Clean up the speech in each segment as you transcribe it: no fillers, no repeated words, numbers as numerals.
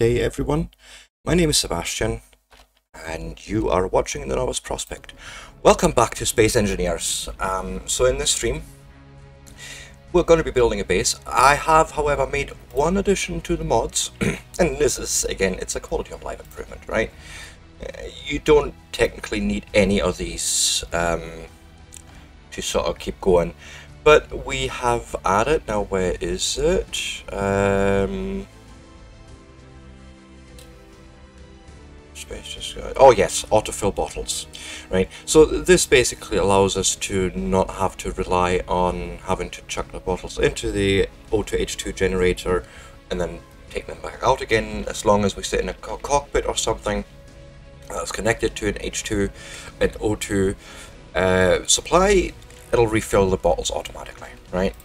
day, everyone. My name is Sebastian, and you are watching The Novice Prospect. Welcome back to Space Engineers. So in this stream, we're going to be building a base. I have, however, made one addition to the mods, and this is, again, it's a quality of life improvement, right? You don't technically need any of these to sort of keep going. But we have added, now where is it? Oh yes, autofill bottles, right? So this basically allows us to not have to rely on having to chuck the bottles into the O2H2 generator and then take them back out again, as long as we sit in a cockpit or something that's connected to an H2 and O2 supply. It'll refill the bottles automatically, right?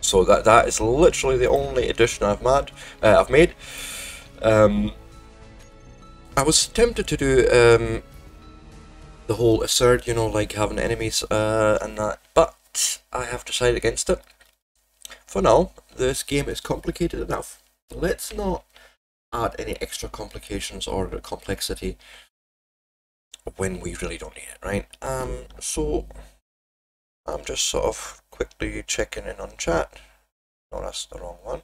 So that is literally the only addition I've made. I was tempted to do the whole assert, you know, like having enemies and that, but I have decided against it. For now, this game is complicated enough. Let's not add any extra complications or complexity when we really don't need it, right? So I'm just sort of quickly checking in on chat. No, that's the wrong one.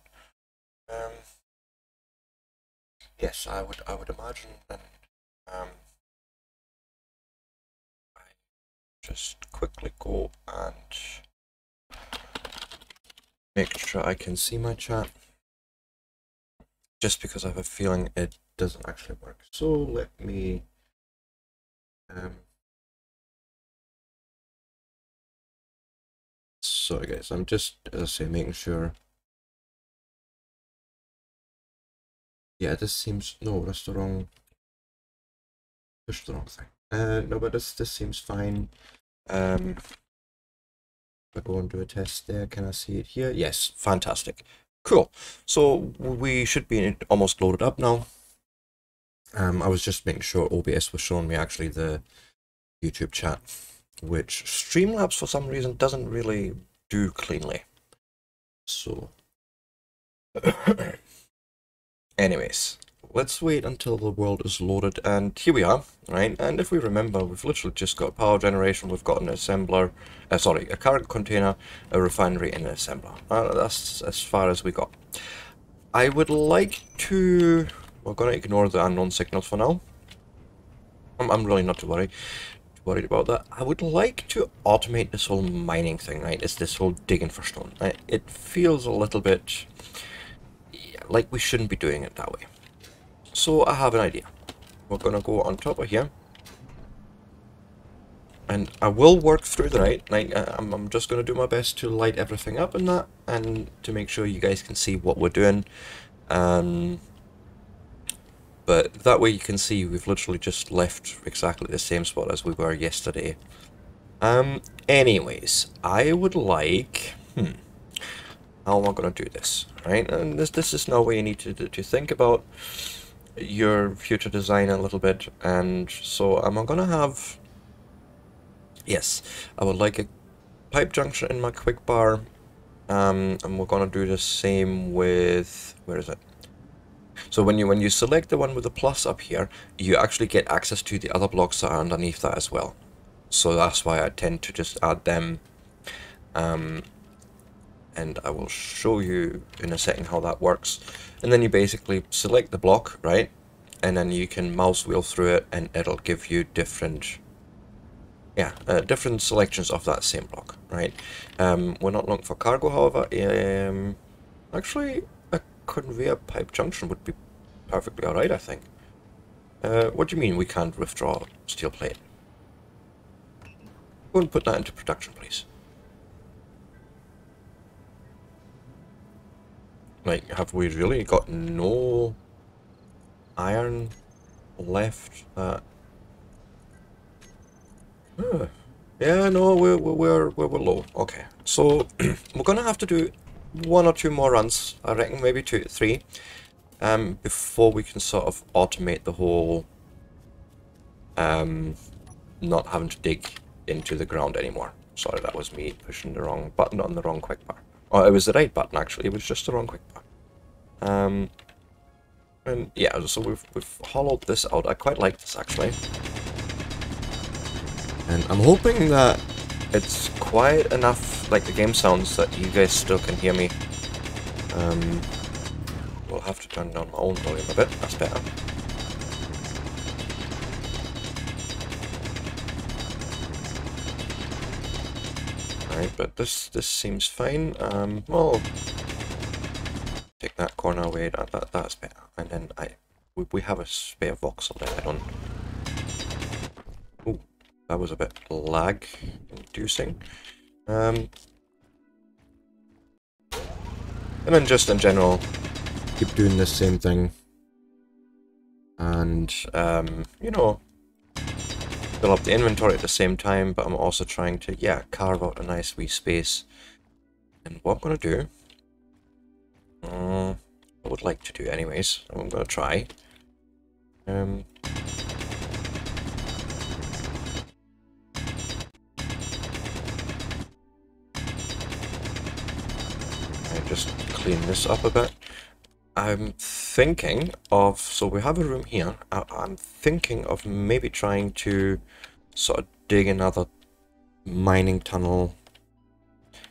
Yes, I would imagine that. I just quickly go and make sure I can see my chat, just because I have a feeling it doesn't actually work. So let me Sorry guys, I'm just, as I say, making sure. Yeah, this seems, no, that's the wrong, pushed the wrong thing. No, but this seems fine. If I go and do a test there, can I see it here? Yes, fantastic. Cool. So we should be almost loaded up now. I was just making sure OBS was showing me actually the YouTube chat, which Streamlabs for some reason doesn't really do cleanly. So anyways, let's wait until the world is loaded, and here we are, right? And if we remember, we've literally just got power generation, we've got an assembler, sorry, a cargo container, a refinery, and an assembler. That's as far as we got. I would like to, we're going to ignore the unknown signals for now. I'm really not too worried about that. I would like to automate this whole mining thing, right? It's this whole digging for stone, right? It feels a little bit like we shouldn't be doing it that way. So I have an idea. We're gonna go on top of here, and I will work through the night. I'm just gonna do my best to light everything up and that, and to make sure you guys can see what we're doing. But that way you can see we've literally just left exactly the same spot as we were yesterday. Anyways, I would like, how am I going to do this, right? And this is now where you need to think about your future design a little bit. And so I'm going to have, yes, I would like a pipe junction in my quick bar. And we're going to do the same with, where is it? So when you select the one with the plus up here, you actually get access to the other blocks that are underneath that as well. So that's why I tend to just add them. And I will show you in a second how that works. And then you basically select the block, right? And then you can mouse wheel through it, and it'll give you different, different selections of that same block, right? We're not looking for cargo, however. Actually, conveyor pipe junction would be perfectly alright, I think. What do you mean we can't withdraw steel plate? Go and put that into production, please. Like, have we really got no iron left? Yeah, no, we're low. Okay, so we're gonna have to do one or two more runs, I reckon, maybe 2 to 3, before we can sort of automate the whole not having to dig into the ground anymore. Sorry, that was me pushing the wrong button on the wrong quick bar. Oh, it was the right button actually, it was just the wrong quick bar. And yeah, so we've hollowed this out. I quite like this actually. And I'm hoping that it's quiet enough, like the game sounds, that you guys still can hear me. We'll have to turn down my own volume a bit, that's better. Alright, but this seems fine. Well, take that corner away, that's better. And then we have a spare voxel there, I don't... Ooh, that was a bit lag inducing. And then just in general, keep doing this same thing. And, you know, fill up the inventory at the same time, but I'm also trying to, yeah, carve out a nice wee space. And what I'm going to do, I would like to do anyways, I'm going to try. Just clean this up a bit. I'm thinking of, so we have a room here, I'm thinking of maybe trying to sort of dig another mining tunnel,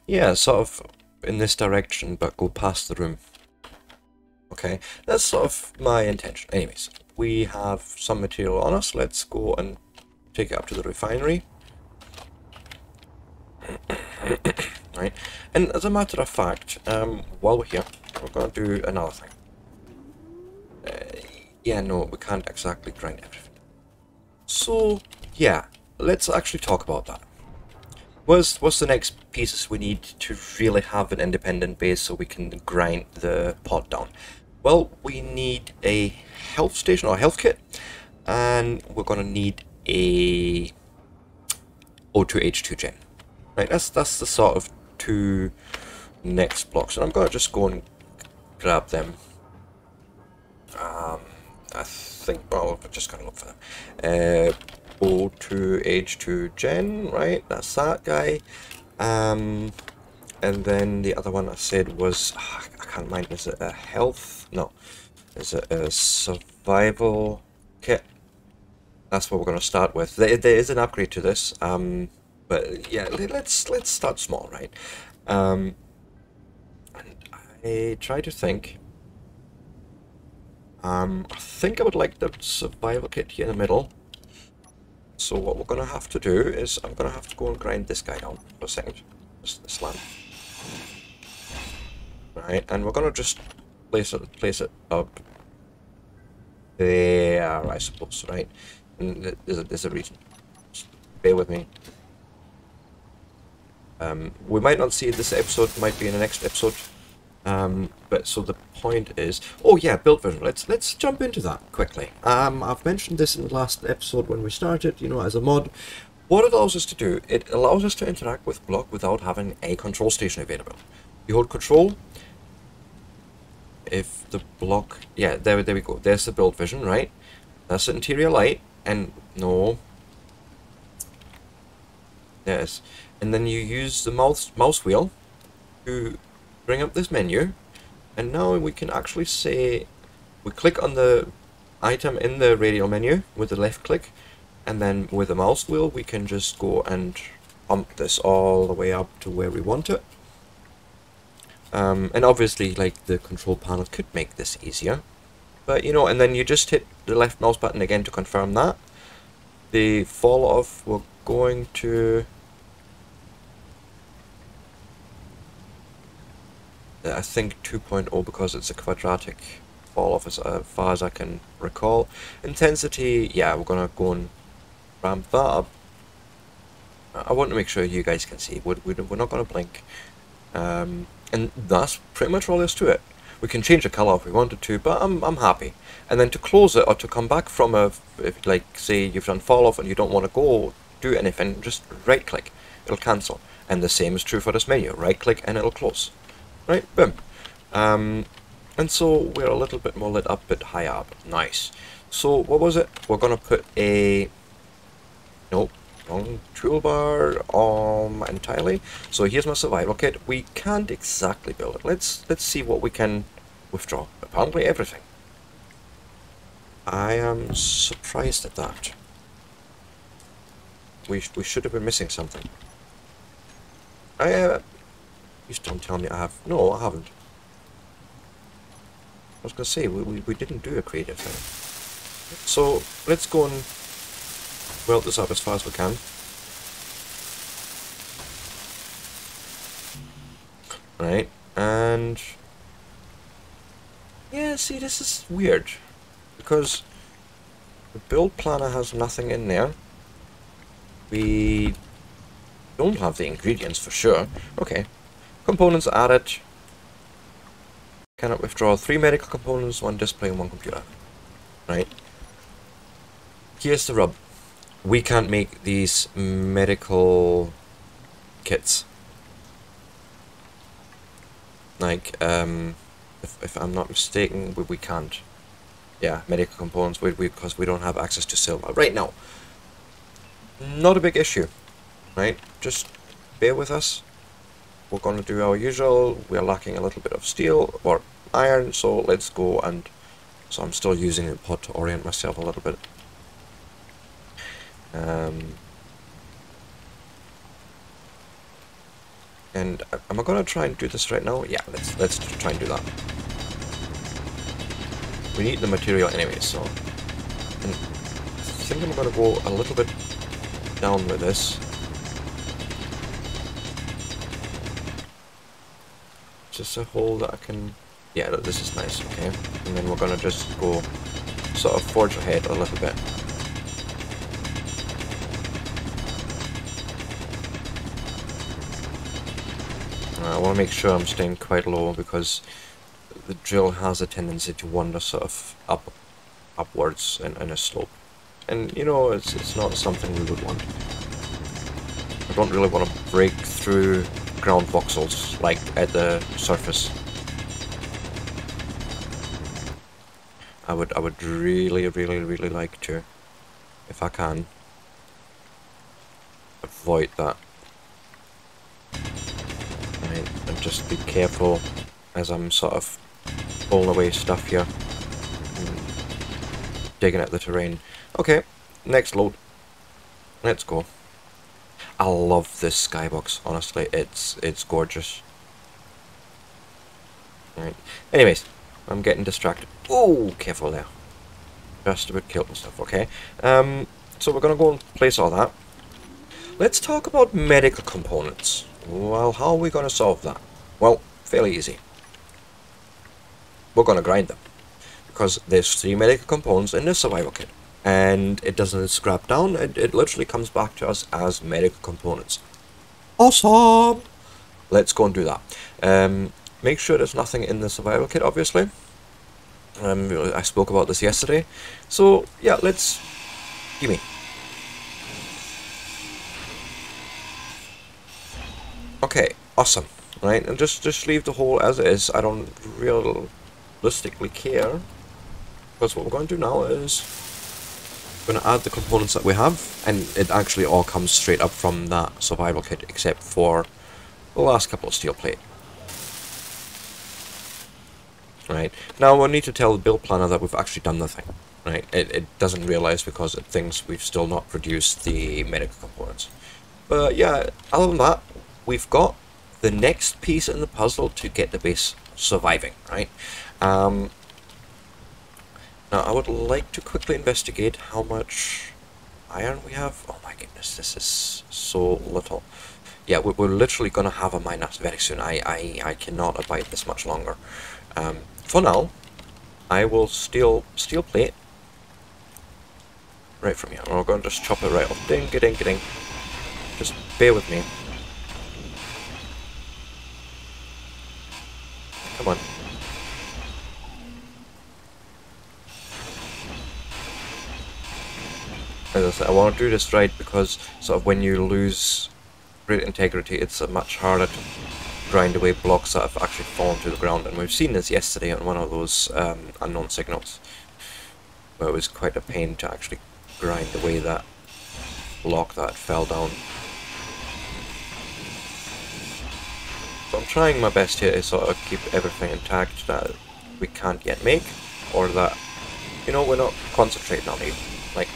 yeah, sort of in this direction, but go past the room. Okay, that's sort of my intention. Anyways, we have some material on us, let's go and take it up to the refinery. Right. And as a matter of fact, while we're here, we're going to do another thing. Yeah, no, we can't exactly grind everything. So, yeah, let's actually talk about that. What's the next pieces we need to really have an independent base so we can grind the pod down? Well, we need a health station or health kit, and we're going to need a O2H2 gen. Right, that's the sort of two next blocks, and I'm gonna just go and grab them. I think, well, we're just gonna look for them. O2H2 gen, right? That's that guy. And then the other one I said was, I can't mind. Is it a health? No, is it a survival kit? That's what we're gonna start with. There is an upgrade to this. But yeah, let's start small, right? And I try to think. I think I would like the survival kit here in the middle. So what we're gonna have to do is I'm gonna have to go and grind this guy down for a second. Just this lamp. Right, and we're gonna just place it up there, I suppose, right? And there's a reason. Just bear with me. We might not see this episode, might be in the next episode, but so the point is, oh yeah, build version, let's jump into that quickly. I've mentioned this in the last episode when we started, you know, as a mod. What it allows us to do, it allows us to interact with block without having a control station available. You hold control, if the block, yeah, there we go, there's the build vision, right? That's the interior light, and no, there's... And then you use the mouse wheel to bring up this menu. And now we can actually say, we click on the item in the radial menu with the left click. And then with the mouse wheel, we can just go and pump this all the way up to where we want it. And obviously, like, the control panel could make this easier. But, you know, and then you just hit the left mouse button again to confirm that. The fall off, we're going to... I think 2.0 because it's a quadratic fall off as far as I can recall. Intensity, yeah, we're gonna go and ramp that up. I want to make sure you guys can see. We're not gonna blink, and that's pretty much all there is to it. We can change the color if we wanted to, but I'm happy. And then to close it or to come back from a, if like say you've done fall off and you don't want to go do anything, just right click, it'll cancel. And the same is true for this menu. Right click and it'll close. Right, boom. And so we're a little bit more lit up, but higher up. Nice. So what was it? We're going to put a... Nope, wrong toolbar entirely. So here's my survival kit. We can't exactly build it. Let's see what we can withdraw. Apparently everything. I am surprised at that. We should have been missing something. Please don't tell me I have. No, I haven't. I was going to say, we didn't do a creative thing. So, let's go and weld this up as far as we can. Right, and... yeah, see, this is weird. Because the build planner has nothing in there. We don't have the ingredients for sure. Okay. Components added. Cannot withdraw 3 medical components, 1 display and 1 computer. Right. Here's the rub. We can't make these medical kits. Like, if I'm not mistaken, we can't. Yeah, medical components, because we don't have access to silver right now. Not a big issue, right? Just bear with us. We're going to do our usual. We are lacking a little bit of steel or iron, so let's go and... so I'm still using the pot to orient myself a little bit. And am I going to try and do this right now? Yeah, let's try and do that. We need the material anyway, so... and I think I'm going to go a little bit down with this. Just a hole that I can... yeah, this is nice, okay. And then we're going to just go sort of forge ahead a little bit. I want to make sure I'm staying quite low because the drill has a tendency to wander sort of upwards in a slope. And you know, it's not something we would want. I don't really want to break through ground voxels like at the surface. I would really like to, if I can, avoid that. Right, and just be careful as I'm sort of pulling away stuff here, and digging at the terrain. Okay, next load. Let's go. I love this skybox, honestly. It's gorgeous. Alright. Anyways, I'm getting distracted. Oh, careful there. Just about killed and stuff, okay. So we're gonna go and place all that. Let's talk about medical components. Well, how are we gonna solve that? Well, fairly easy. We're gonna grind them. Because there's 3 medical components in this survival kit. And it doesn't scrap down, it literally comes back to us as medical components. Awesome! Let's go and do that. Make sure there's nothing in the survival kit, obviously. I spoke about this yesterday. So, yeah, let's... gimme. Okay, awesome. Right, and just leave the hole as it is. I don't realistically care. Because what we're going to do now is... going to add the components that we have, and it actually all comes straight up from that survival kit except for the last couple of steel plate. Right, now we'll need to tell the build planner that we've actually done the thing. Right, it doesn't realize because it thinks we've still not produced the medical components. But yeah, other than that, we've got the next piece in the puzzle to get the base surviving, right? Now, I would like to quickly investigate how much iron we have. Oh my goodness, this is so little. Yeah, we're literally going to have a mine very soon. I cannot abide this much longer. For now, I will steal steel plate right from here. I'm going to just chop it right off. Ding-a-ding-a-ding. Just bear with me. Come on. As I said, I want to do this right because sort of when you lose grit integrity, it's much harder to grind away blocks that have actually fallen to the ground. And we've seen this yesterday on one of those unknown signals, where it was quite a pain to actually grind away that block that fell down. So I'm trying my best here to sort of keep everything intact that we can't yet make, or that you know, we're not concentrating on it. Like,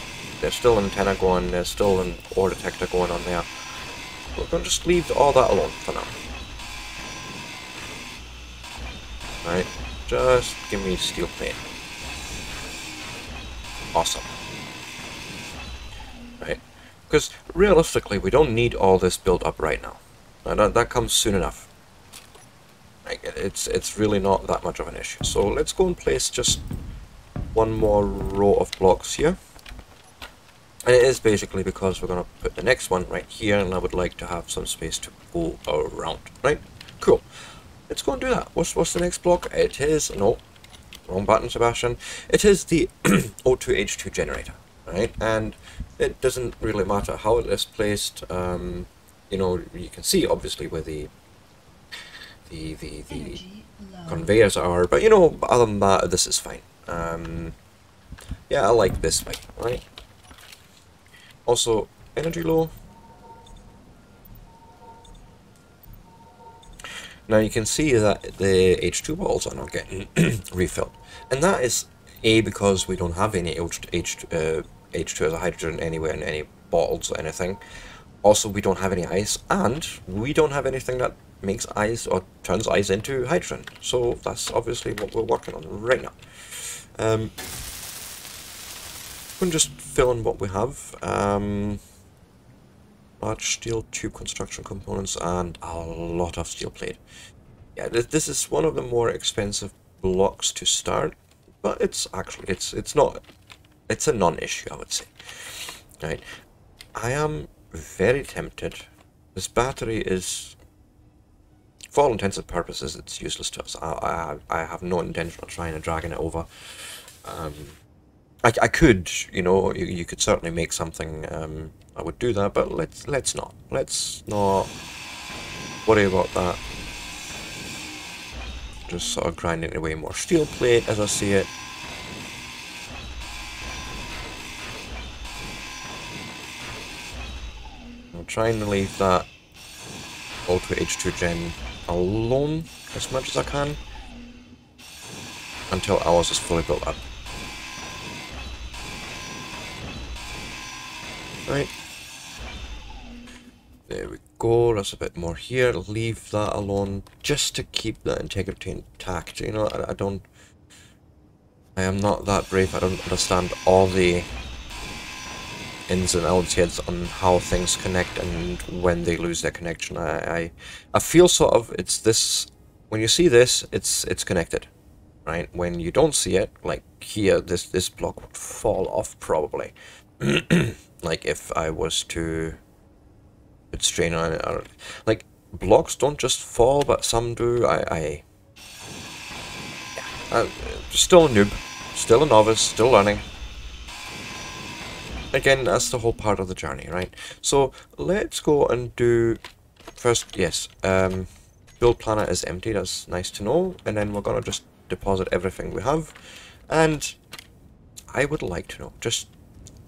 there's still an antenna going, there's still an ore detector going on there. We're going to just leave all that alone for now. Right, just give me steel plate. Awesome. Right, because realistically we don't need all this built up right now. That comes soon enough. Like, it's really not that much of an issue. So let's go and place just one more row of blocks here. And it is basically because we're going to put the next one right here, and I would like to have some space to go around, right? Cool. Let's go and do that. What's the next block? It is... no. Wrong button, Sebastian. It is the O2H2 generator, right? And it doesn't really matter how it is placed. You know, you can see, obviously, where the conveyors are. But, you know, other than that, this is fine. Yeah, I like this way, right? Also, energy low. Now you can see that the H2 bottles are not getting refilled. And that is A, because we don't have any H2 as a hydrogen anywhere in any bottles or anything. Also, we don't have any ice, and we don't have anything that makes ice or turns ice into hydrogen. So that's obviously what we're working on right now. We can just fill in what we have. Large steel tube construction components and a lot of steel plate. Yeah, this is one of the more expensive blocks to start, but it's actually it's a non-issue, I would say. Right, I am very tempted. This battery is, for all intents and purposes, it's useless to us. I have no intention of trying and dragging it over. I could, you know, you could certainly make something. I would do that, but let's not worry about that. Just sort of grinding away more steel plate as I see it. I'm trying to leave that O2H2 gen alone as much as I can until ours is fully built up. Right. There we go, that's a bit more here. Leave that alone just to keep that integrity intact. You know, I am not that brave. I don't understand all the ins and outs yet on how things connect and when they lose their connection. I feel sort of it's this, when you see this, it's connected. Right? When you don't see it, like here, this block would fall off probably. Like if I was to put strain on it, or, like, blocks don't just fall, but some do. I'm still a noob, still a novice, still learning. Again, that's the whole part of the journey, right? So let's go and do first. Yes, build planner is empty. That's nice to know. And then we're gonna just deposit everything we have. And I would like to know, just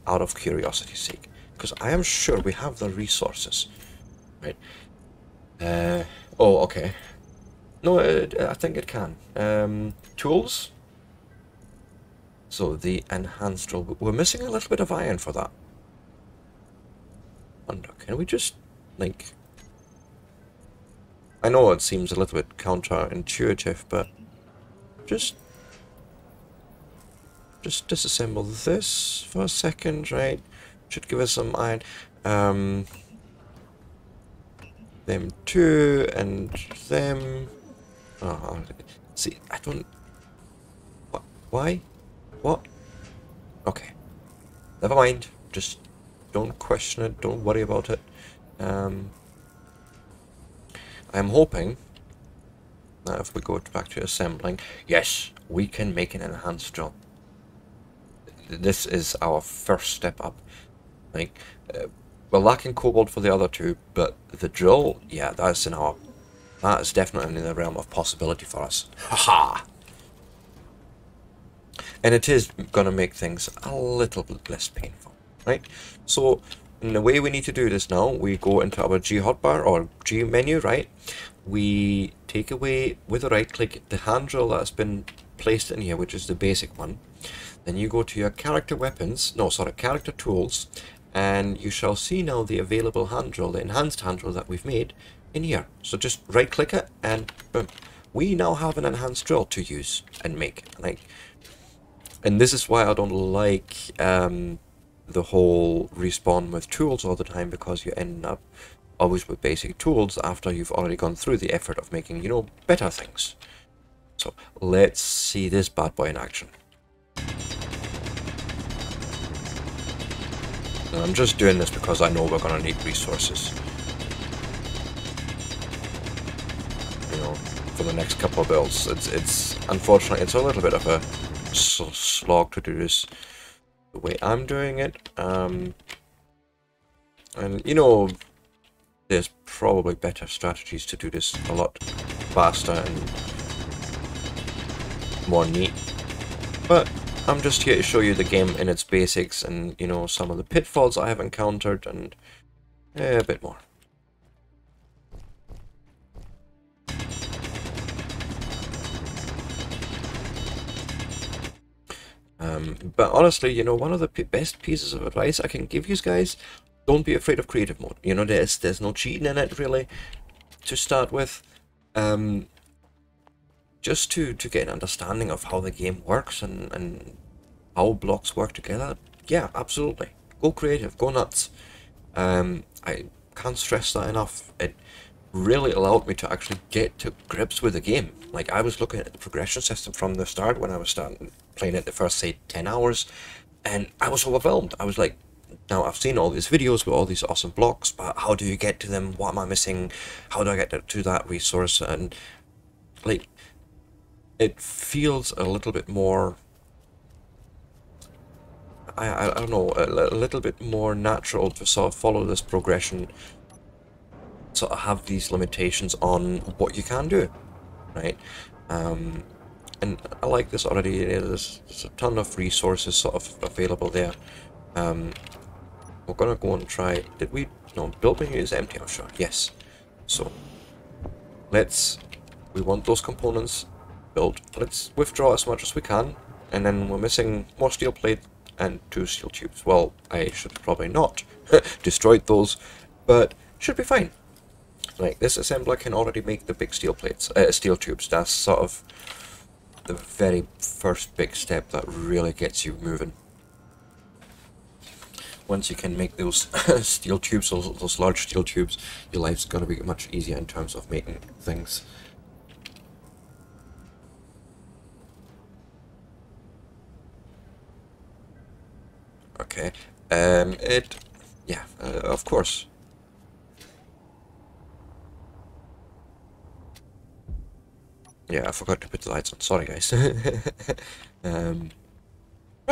out of curiosity's sake, because I am sure we have the resources, right? Oh, okay. No, I think it can. Tools. So the enhanced tool. We're missing a little bit of iron for that. Wonder, can we just, like... I know it seems a little bit counterintuitive, but just... just disassemble this for a second, right? Should give us some iron. Them two and them. Oh, see, I don't. What? Why? What? Okay. Never mind. Just don't question it. Don't worry about it. I'm hoping that if we go back to assembling, yes, we can make an enhanced job. This is our first step up. Like, we're lacking cobalt for the other two, but the drill, yeah, that is definitely in the realm of possibility for us. Haha! And it is gonna make things a little bit less painful, right? So, in the way we need to do this now, we go into our G hotbar or G menu, right? We take away with a right click the hand drill that's been placed in here, which is the basic one. Then you go to your character weapons, no, sorry, character tools, and you shall see now the available hand roll, the enhanced hand roll that we've made in here. So just right click it and boom. We now have an enhanced drill to use and make. And this is why I don't like the whole respawn with tools all the time, because you end up always with basic tools after you've already gone through the effort of making, you know, better things. So let's see this bad boy in action. And I'm just doing this because I know we're gonna need resources, you know, for the next couple of builds. It's unfortunately, it's a little bit of a slog to do this the way I'm doing it, and you know, there's probably better strategies to do this a lot faster and more neat, but I'm just here to show you the game in its basics and, you know, some of the pitfalls I have encountered and a bit more. But honestly, you know, one of the best pieces of advice I can give you guys, don't be afraid of creative mode. You know, there's no cheating in it, really, to start with. Just to get an understanding of how the game works and how blocks work together. Yeah, absolutely. Go creative, go nuts. I can't stress that enough. It really allowed me to actually get to grips with the game. Like, I was looking at the progression system from the start when I was playing it the first, say, 10 hours, and I was overwhelmed. I was like, now I've seen all these videos with all these awesome blocks, but how do you get to them? What am I missing? How do I get to that resource? And, like, it feels a little bit more, I don't know, a little bit more natural to sort of follow this progression, sort of have these limitations on what you can do, right? And I like this already. There's a ton of resources sort of available there. We're gonna go and try, did we, no, build menu is empty, I'm sure, yes. So let's, we want those components built, let's withdraw as much as we can, and then we're missing more steel plate and 2 steel tubes. Well, I should probably not destroyed those, but should be fine. Like, this assembler can already make the big steel plates, steel tubes. That's sort of the very first big step that really gets you moving. Once you can make those steel tubes, those large steel tubes, your life's going to be much easier in terms of making things. Okay, of course. Yeah, I forgot to put the lights on, sorry guys. Try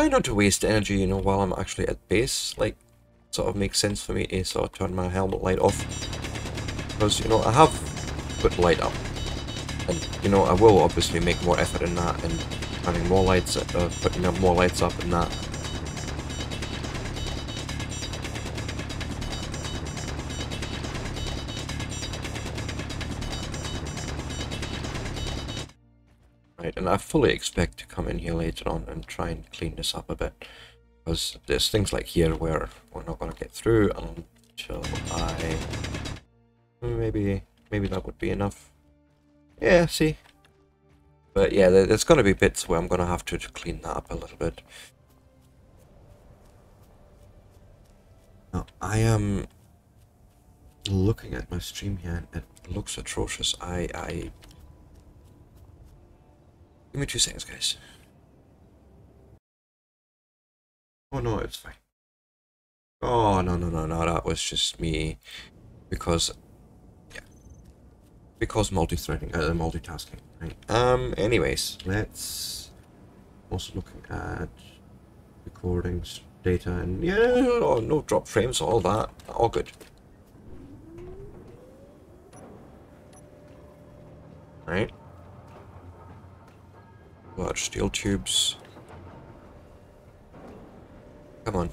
not to waste energy, you know, while I'm actually at base. Like, sort of makes sense for me to sort of turn my helmet light off, because, you know, I have put light up, and, you know, I will obviously make more effort in that, and having more lights, putting up more lights up in that. And I fully expect to come in here later on and try and clean this up a bit, because there's things like here where we're not going to get through until I, maybe that would be enough. Yeah, see, but yeah, there's going to be bits where I'm going to have to clean that up a little bit. Now I am looking at my stream here and it looks atrocious. I give me 2 seconds, guys. Oh no, it's fine. Oh no, no, no, no, that was just me. Because, yeah. Because multi-threading, multitasking, right? Anyways, let's also look at recordings, data, and yeah, no drop frames, all that, all good. Right? Large steel tubes. Come on.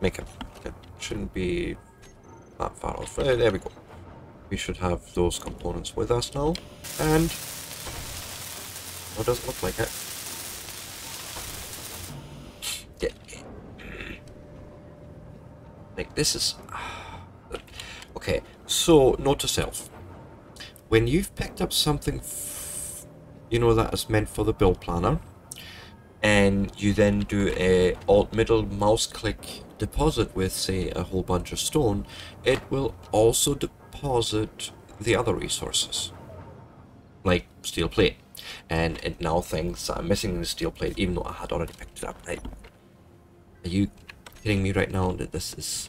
Make them. It shouldn't be that far off. There we go. We should have those components with us now. And, well, it doesn't look like it. Like this is... Okay, so note to self. When you've picked up something, you know, that is meant for the build planner, and you then do a alt-middle mouse click deposit with, say, a whole bunch of stone, it will also deposit the other resources, like steel plate. And it now thinks I'm missing the steel plate, even though I had already picked it up. Are you kidding me right now that this is...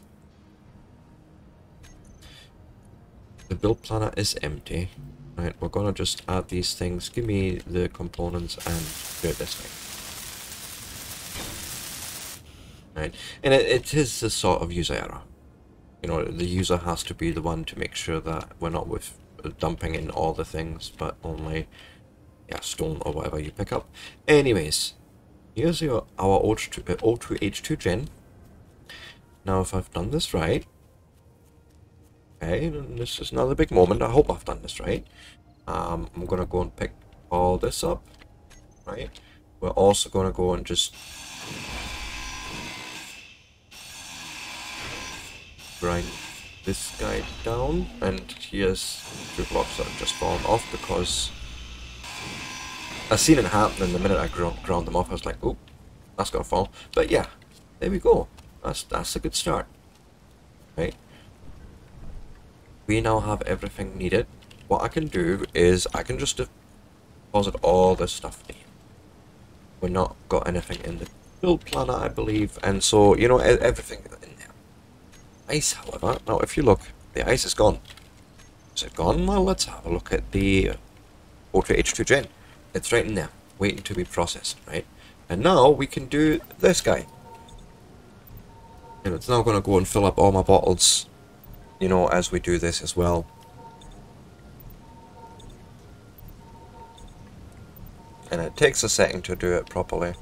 The build planner is empty. Right, we're gonna just add these things. Give me the components and do this thing. Right, and it is a sort of user error. You know, the user has to be the one to make sure that we're not with dumping in all the things, but only... yeah, stone or whatever you pick up. Anyways, here's our O2H2 gen. Now if I've done this right, okay, this is another big moment. I hope I've done this right. I'm gonna go and pick all this up, right? We're also gonna go and just grind this guy down, and here's two blocks that have just fallen off because I seen it happen, and the minute I ground them off, I was like, "Oh, that's gonna fall." But yeah, there we go. That's a good start, right? We now have everything needed. What I can do is I can just deposit all this stuff in. We're not got anything in the build planner, I believe, and so you know everything in there. Ice, however, now if you look, the ice is gone. Is it gone? Well, let's have a look at the O2H2 gen. It's right in there, waiting to be processed, right? And now we can do this guy. And it's now going to go and fill up all my bottles, you know, as we do this as well. And it takes a second to do it properly,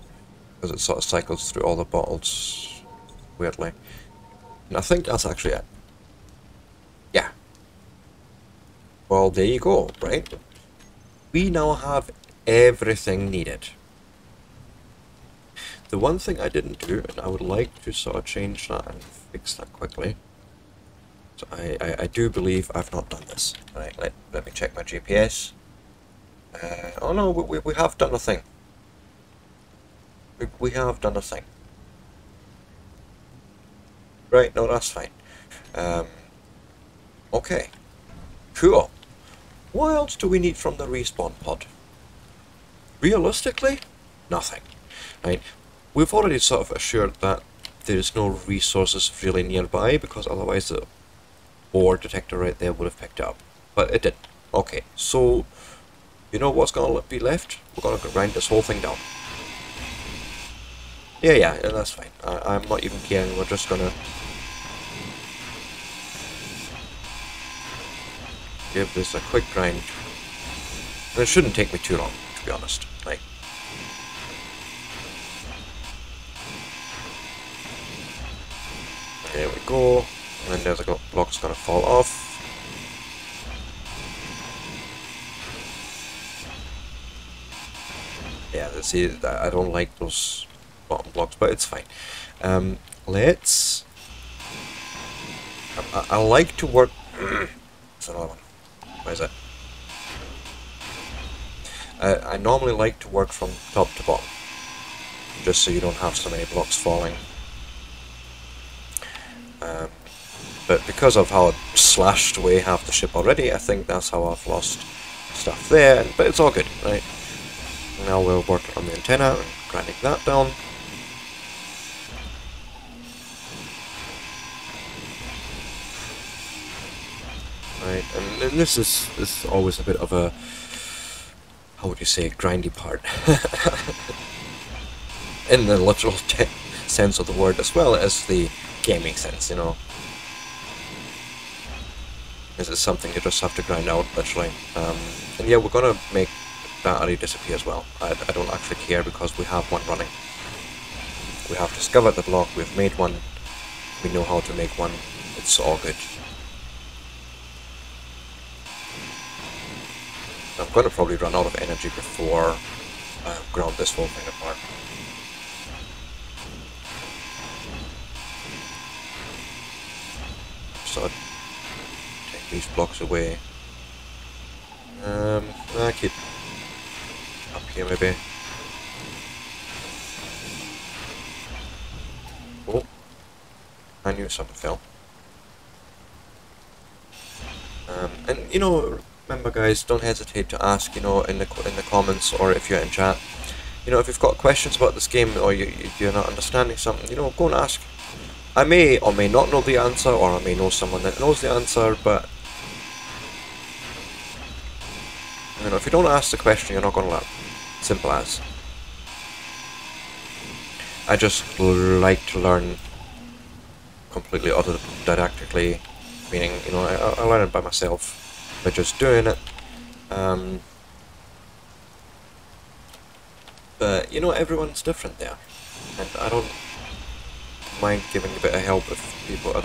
because it sort of cycles through all the bottles, weirdly. And I think that's actually it. Yeah. Well, there you go, right? We now have everything needed. The one thing I didn't do, and I would like to sort of change that and fix that quickly. So I do believe I've not done this. Right, let me check my GPS. Oh no, we have done a thing. We have done a thing. Right, no, that's fine. Okay, cool. What else do we need from the respawn pod? Realistically, nothing. Right? We've already sort of assured that there's no resources really nearby, because otherwise the ore detector right there would have picked it up. But it didn't. Okay, so you know what's going to be left? We're going to grind this whole thing down. Yeah, that's fine. I'm not even kidding. We're just going to give this a quick grind. And it shouldn't take me too long, to be honest. Like, there we go. And then there's a block's gonna fall off. Yeah, see, I don't like those bottom blocks, but it's fine. Let's... I like to work... That's another one. Where is it? I normally like to work from top to bottom, just so you don't have so many blocks falling. But because of how it slashed away half the ship already, I think that's how I've lost stuff there, but it's all good, right? Now we'll work on the antenna, and grinding that down. Right, and this is always a bit of a, how would you say, grindy part, in the literal sense of the word as well as the gaming sense, you know. This is something you just have to grind out, literally. And yeah, we're gonna make the battery disappear as well. I don't actually care because we have one running. We have discovered the block, we've made one, we know how to make one, it's all good. I'm going to probably run out of energy before I ground this whole thing apart. so I'd take these blocks away. I'll keep up here maybe. Oh, I knew something fell. And you know, remember guys, don't hesitate to ask, you know, in the comments, or if you're in chat, you know, if you've got questions about this game, or you're not understanding something, you know, go and ask. I may or may not know the answer, or I may know someone that knows the answer, but you know, if you don't ask the question, you're not going to learn. Simple as. I just like to learn completely autodidactically, meaning, you know, I learn it by myself by just doing it. But, you know, everyone's different there, and I don't mind giving a bit of help if people are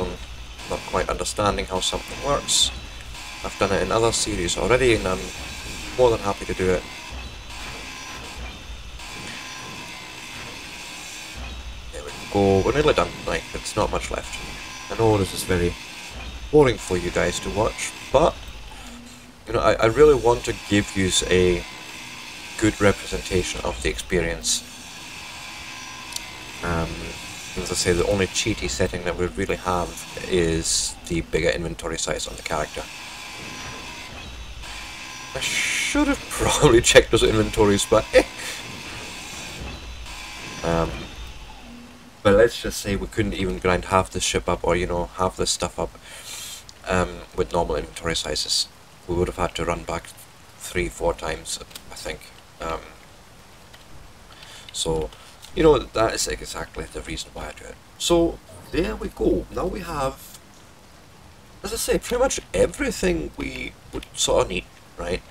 not quite understanding how something works. I've done it in other series already, and I'm more than happy to do it. There we go, we're nearly done, like, it's not much left. I know this is very boring for you guys to watch, but you know, I really want to give you a good representation of the experience. As I say, the only cheaty setting that we really have is the bigger inventory size on the character. I should have probably checked those inventories, but but let's just say we couldn't even grind half this ship up, or you know, half this stuff up with normal inventory sizes. We would have had to run back 3-4 times, I think. So you know, that is exactly the reason why I do it. So there we go. Now we have, as I say, pretty much everything we would sort of need. Right.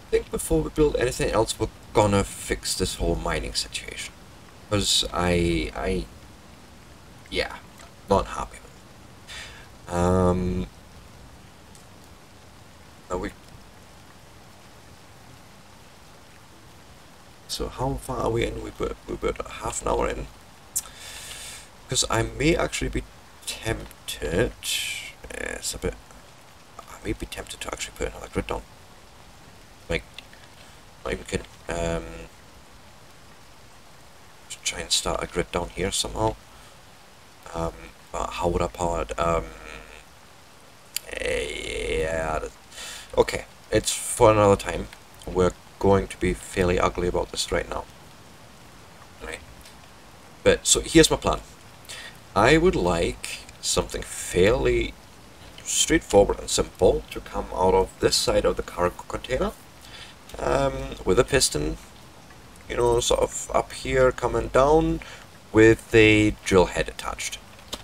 I think before we build anything else, we're gonna fix this whole mining situation, because yeah, not happy with it. So how far are we in? We put half an hour in, because I may actually be tempted. It's a bit. We'd be tempted to actually put another grid down. Like, not even kidding. Just try and start a grid down here somehow. But how would I power it? Yeah. Okay, it's for another time. We're going to be fairly ugly about this right now. Right. But, so here's my plan. I would like something fairly straightforward and simple to come out of this side of the cargo container, with a piston, you know, sort of up here coming down with a drill head attached,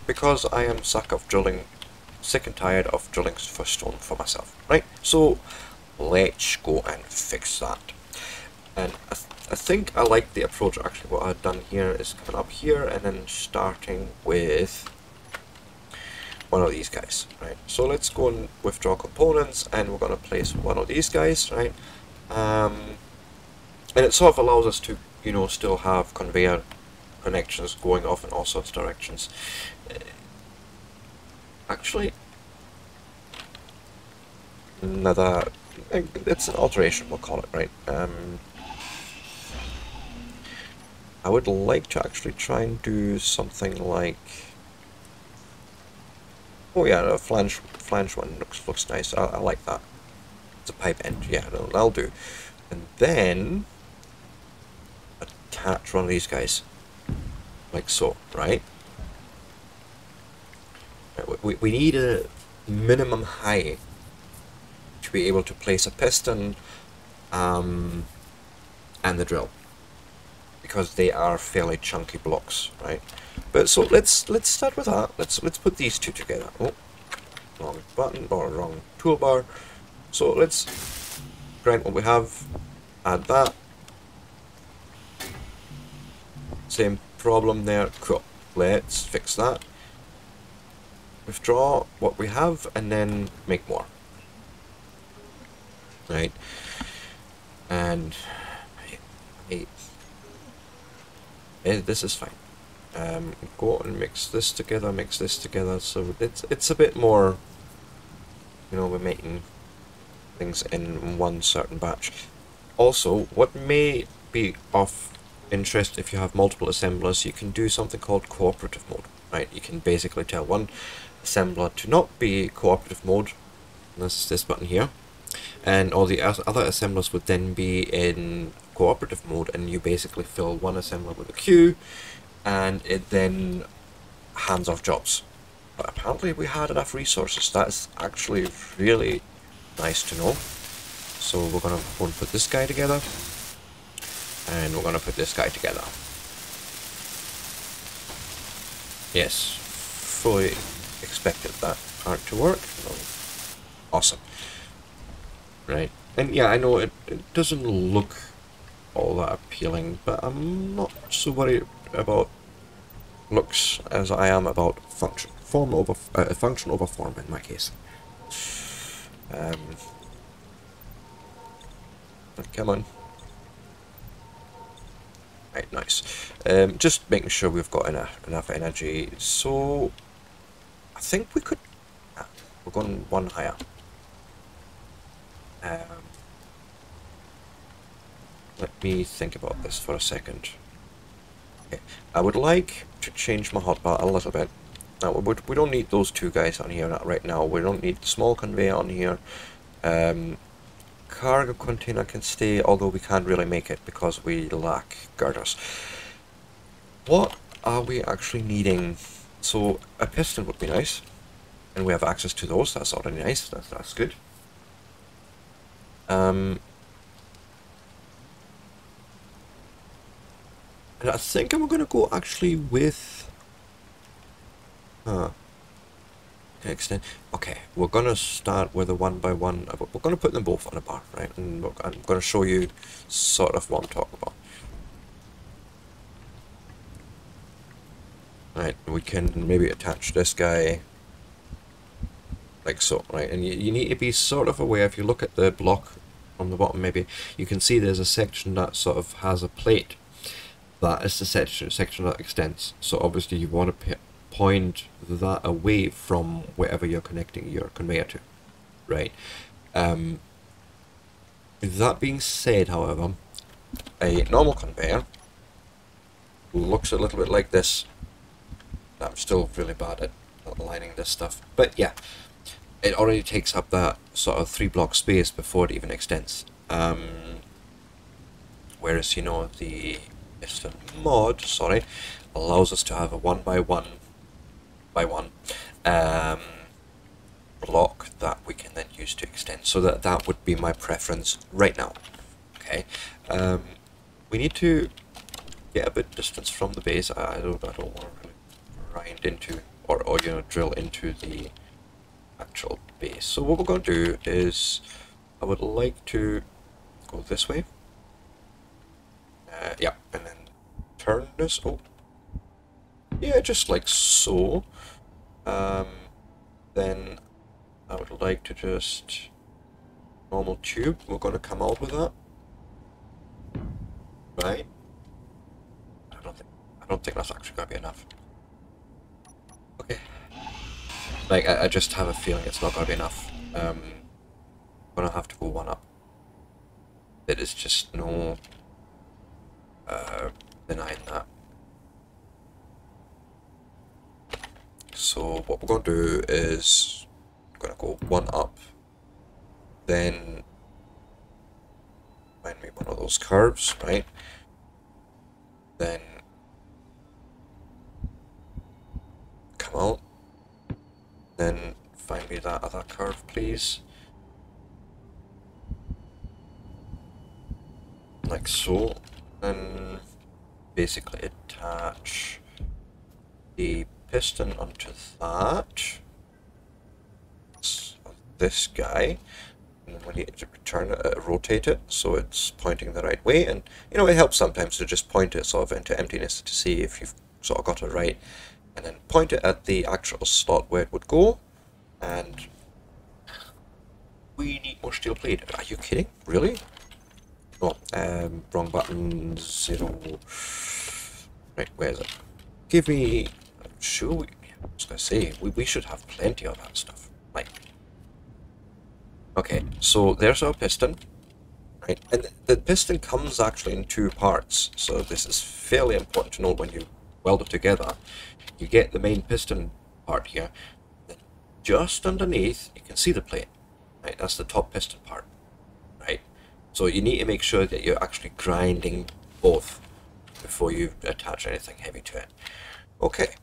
because I am sick and tired of drilling for stone for myself, right? So let's go and fix that. And I think I like the approach. Actually, what I've done here is coming up here and then starting with one of these guys, right? So let's go and withdraw components, and we're going to place one of these guys, right? And it sort of allows us to, you know, still have conveyor connections going off in all sorts of directions. Actually, another, it's an alteration, we'll call it, right? I would like to actually try and do something like, oh yeah, a flange one looks nice. I like that. It's a pipe end. Yeah, that'll do. And then attach one of these guys, like so, right? We need a minimum height to be able to place a piston and the drill, because they are fairly chunky blocks, right? But so let's start with that. Let's put these two together. Oh, wrong button or wrong toolbar. So let's grind what we have, add that. Same problem there. Cool. Let's fix that. Withdraw what we have and then make more. Right. And this is fine. go and mix this together, so it's a bit more, you know, we're making things in one certain batch. Also, what may be of interest if you have multiple assemblers, you can do something called cooperative mode, right? You can basically tell one assembler to not be cooperative mode, and this is this button here, and all the other assemblers would then be in cooperative mode, and you basically fill one assembler with a queue, and it then hands off jobs. But apparently we had enough resources. That's actually really nice to know. So we're going to go and put this guy together, and we're going to put this guy together. Yes, fully expected that part to work. Awesome. Right, and yeah, I know it doesn't look all that appealing, but I'm not so worried about looks as I am about function. Function over form in my case. Come on. Right, nice. Just making sure we've got enough energy. So I think we could. We're going one higher. Let me think about this for a second. Okay, I would like to change my hotbar a little bit. Now we don't need those two guys on here right now. We don't need the small conveyor on here. Cargo container can stay, although we can't really make it because we lack girders. What are we actually needing? So a piston would be nice, and we have access to those. That's already nice. That's good. And I think I'm going to go actually with... Extend. Okay, we're going to start with a one-by-one. We're going to put them both on a bar, right? And I'm going to show you sort of what I'm talking about. Right, we can maybe attach this guy like so, right? And you need to be sort of aware, if you look at the block on the bottom, maybe you can see there's a section that sort of has a plate. That is the section that extends. So obviously you want to point that away from wherever you're connecting your conveyor to, right? That being said, however, a normal conveyor looks a little bit like this. I'm still really bad at aligning this stuff, but yeah, it already takes up that sort of 3-block space before it even extends. Whereas, you know, the piston mod, sorry, allows us to have a one by one block that we can then use to extend. So that would be my preference right now. Okay, we need to get a bit distance from the base. I don't want to grind into or you know, drill into the actual base. So what we're going to do is, I would like to go this way. Yeah, and then turn this up. Yeah, just like so. Then I would like to just normal tube. We're going to come out with that, right? I don't think that's actually going to be enough. Okay. Like I just have a feeling it's not going to be enough. I'm going to have to go one up. It is just no denying that. So what we're going to do is I'm going to go one up, then find me one of those curves, right? Then come out, then find me that other curve, please. Like so. And basically attach the piston onto that, so this guy, and then we need to return it, rotate it so it's pointing the right way. And you know, it helps sometimes to just point it sort of into emptiness to see if you've sort of got it right, and then point it at the actual slot where it would go. And we need more steel plate. Are you kidding? Really? Oh, wrong button, zero. Right, where is it? Give me... I'm sure we... I was gonna say, we should have plenty of that stuff. Right. Okay, so there's our piston. Right, and the piston comes actually in two parts, so this is fairly important to know when you weld it together. You get the main piston part here. Then just underneath, you can see the plate. Right, that's the top piston part. Right, so you need to make sure that you're actually grinding both before you attach anything heavy to it. Okay,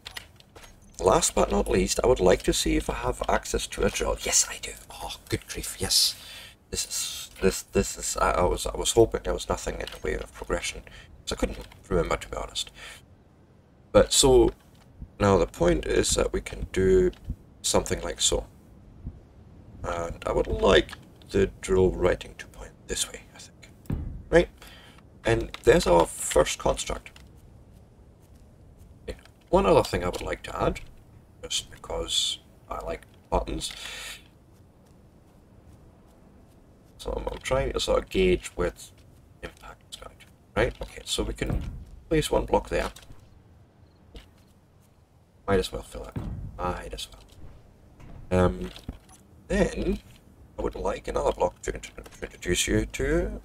last but not least, I would like to see if I have access to a drill. Yes, I do. Oh, good grief, yes. This is. I was hoping there was nothing in the way of progression, so I couldn't remember, to be honest. But so now the point is that we can do something like so, and I would like the drill writing to point this way, I think, right? And there's our first construct. Yeah. One other thing I would like to add, just because I like buttons. So I'm trying to sort of gauge where its impact is going to, right? Okay, so we can place one block there. Might as well fill it. Might as well. Then I would like another block to introduce you to.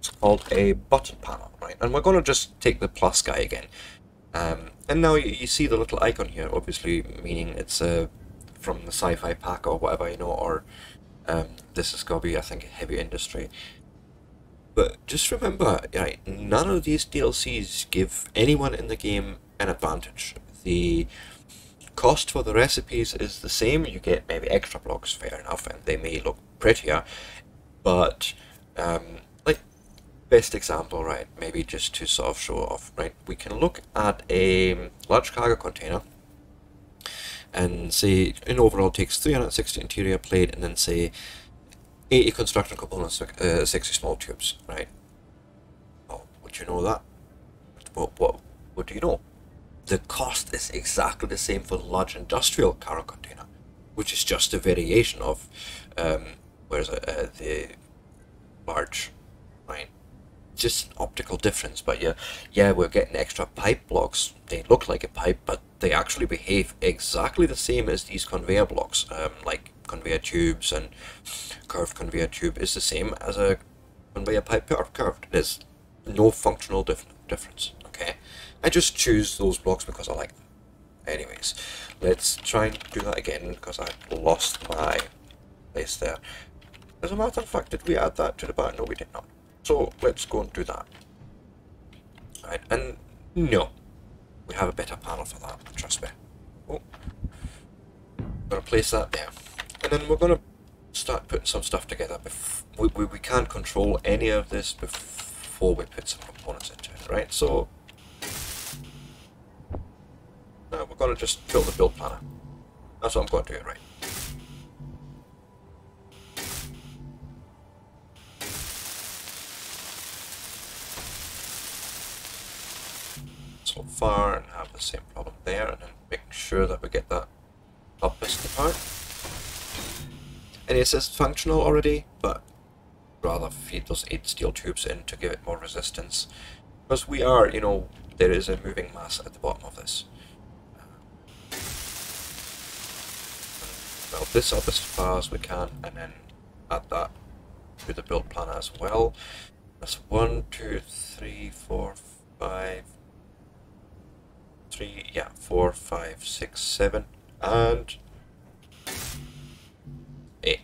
It's called a button panel, right? And we're going to just take the plus guy again. And now you see the little icon here, obviously meaning it's from the sci-fi pack or whatever, you know, or... this is going to be, I think, a heavy industry. But just remember, right, none of these DLCs give anyone in the game an advantage. The cost for the recipes is the same. You get maybe extra blocks, fair enough, and they may look prettier. But, like, best example, right, maybe just to sort of show off, right, we can look at a large cargo container and say in overall takes 360 interior plate, and then say 80 construction components, 60 small tubes, right? Oh, would you know that? What do you know? The cost is exactly the same for the large industrial cargo container, which is just a variation of the large, right? Just an optical difference, but yeah, we're getting extra pipe blocks. They look like a pipe, but they actually behave exactly the same as these conveyor blocks. Like conveyor tubes and curved conveyor tube is the same as a conveyor pipe curved. There's no functional difference. Okay, I just choose those blocks because I like them. Anyways, let's try and do that again because I lost my place there. As a matter of fact, did we add that to the bar? No, we did not. So let's go and do that. Right, and no, we have a better panel for that, trust me. Oh, I'm gonna place that there, and then we're gonna start putting some stuff together. We can't control any of this before we put some components into it, right? So now we're gonna just kill the build planner. That's what I'm gonna do, right? Far and have the same problem there, and then make sure that we get that up piston part. And it says functional already, but rather feed those 8 steel tubes in to give it more resistance, because we are, you know, there is a moving mass at the bottom of this. Melt this up as far as we can, and then add that to the build plan as well. That's 4, 5, 6, 7, and 8.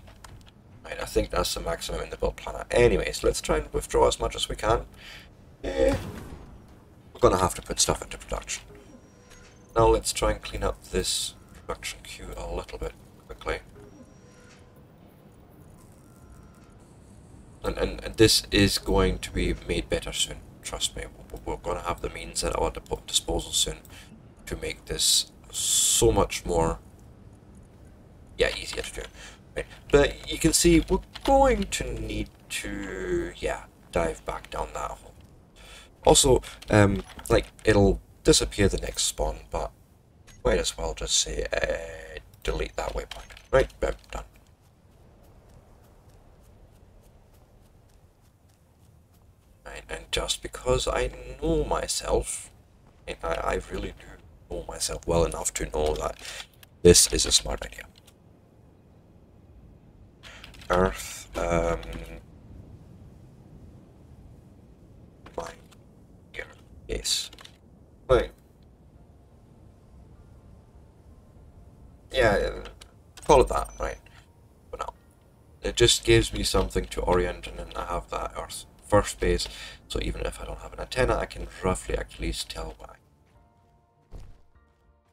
Right, I think that's the maximum in the build planner. Anyways, let's try and withdraw as much as we can. Yeah. We're gonna have to put stuff into production. Now let's try and clean up this production queue a little bit quickly. And this is going to be made better soon. Trust me, we're going to have the means at our disposal soon to make this so much more, yeah, easier to do. Right. But you can see we're going to need to, yeah, dive back down that hole. Also, like, it'll disappear the next spawn, but might as well just say delete that waypoint. Right, boom, done. And just because I know myself, And I really do know myself well enough to know that this is a smart idea. Earth, mine, here, yes, wait, yeah, call it that, right, for now. It just gives me something to orient, and then I have that Earth first base, so even if I don't have an antenna, I can roughly at least tell why.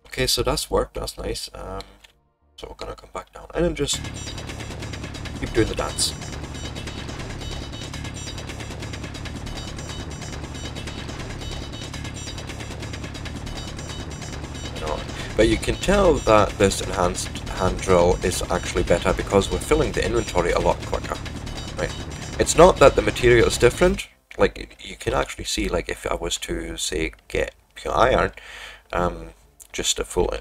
Okay, so that's worked, that's nice, so we're gonna come back down, and then just keep doing the dance. No. But you can tell that this enhanced hand drill is actually better because we're filling the inventory a lot quicker. Right? It's not that the material is different. Like you can actually see, like if I was to say get pure iron, just a full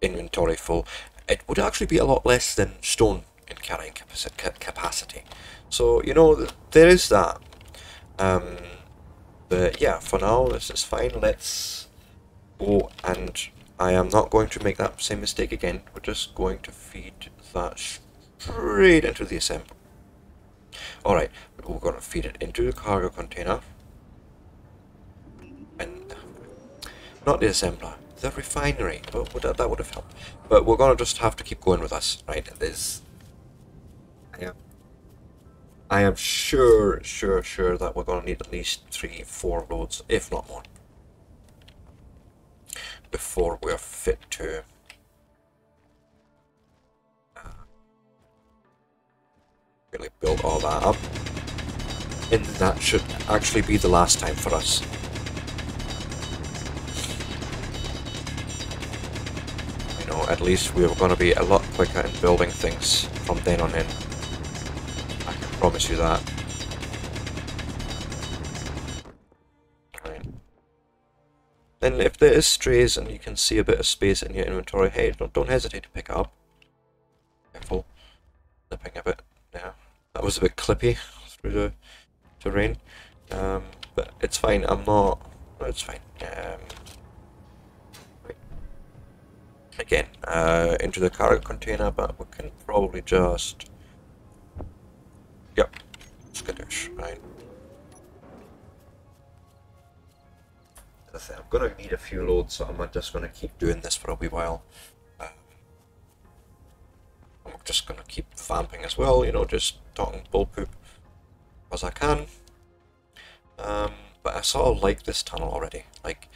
inventory full, it would actually be a lot less than stone. Carrying capacity, so you know there is that. But yeah, for now this is fine. Let's go, and I am not going to make that same mistake again. We're just going to feed that straight into the assembly. All right, we're going to feed it into the cargo container, and not the assembler. The refinery. Well, that would have helped. But we're going to just have to keep going with this, right? There's I am sure that we're going to need at least 3-4 loads, if not more, before we're fit to really build all that up. And that should actually be the last time for us. You know, at least we're going to be a lot quicker in building things from then on in. Promise you that. Right. Then if there is strays and you can see a bit of space in your inventory, hey, don't hesitate to pick it up. Careful. Slipping a bit. Yeah. That was a bit clippy through the terrain. But it's fine, it's fine. Right. Again, into the cargo container, but we can probably just yep, skittish, right? As I say, I'm going to need a few loads, so I'm just going to keep doing this for a wee while. I'm just going to keep vamping as well, you know, just talking bull poop as I can. But I sort of like this tunnel already. Like,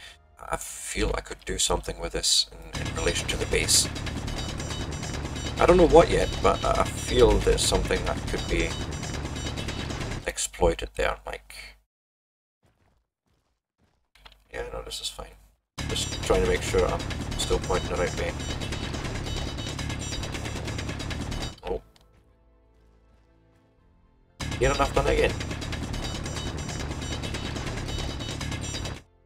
I feel I could do something with this in relation to the base. I don't know what yet, but I feel there's something that could be exploited there, like yeah, no, this is fine. Just trying to make sure I'm still pointing the right way. Oh, you don't have done again.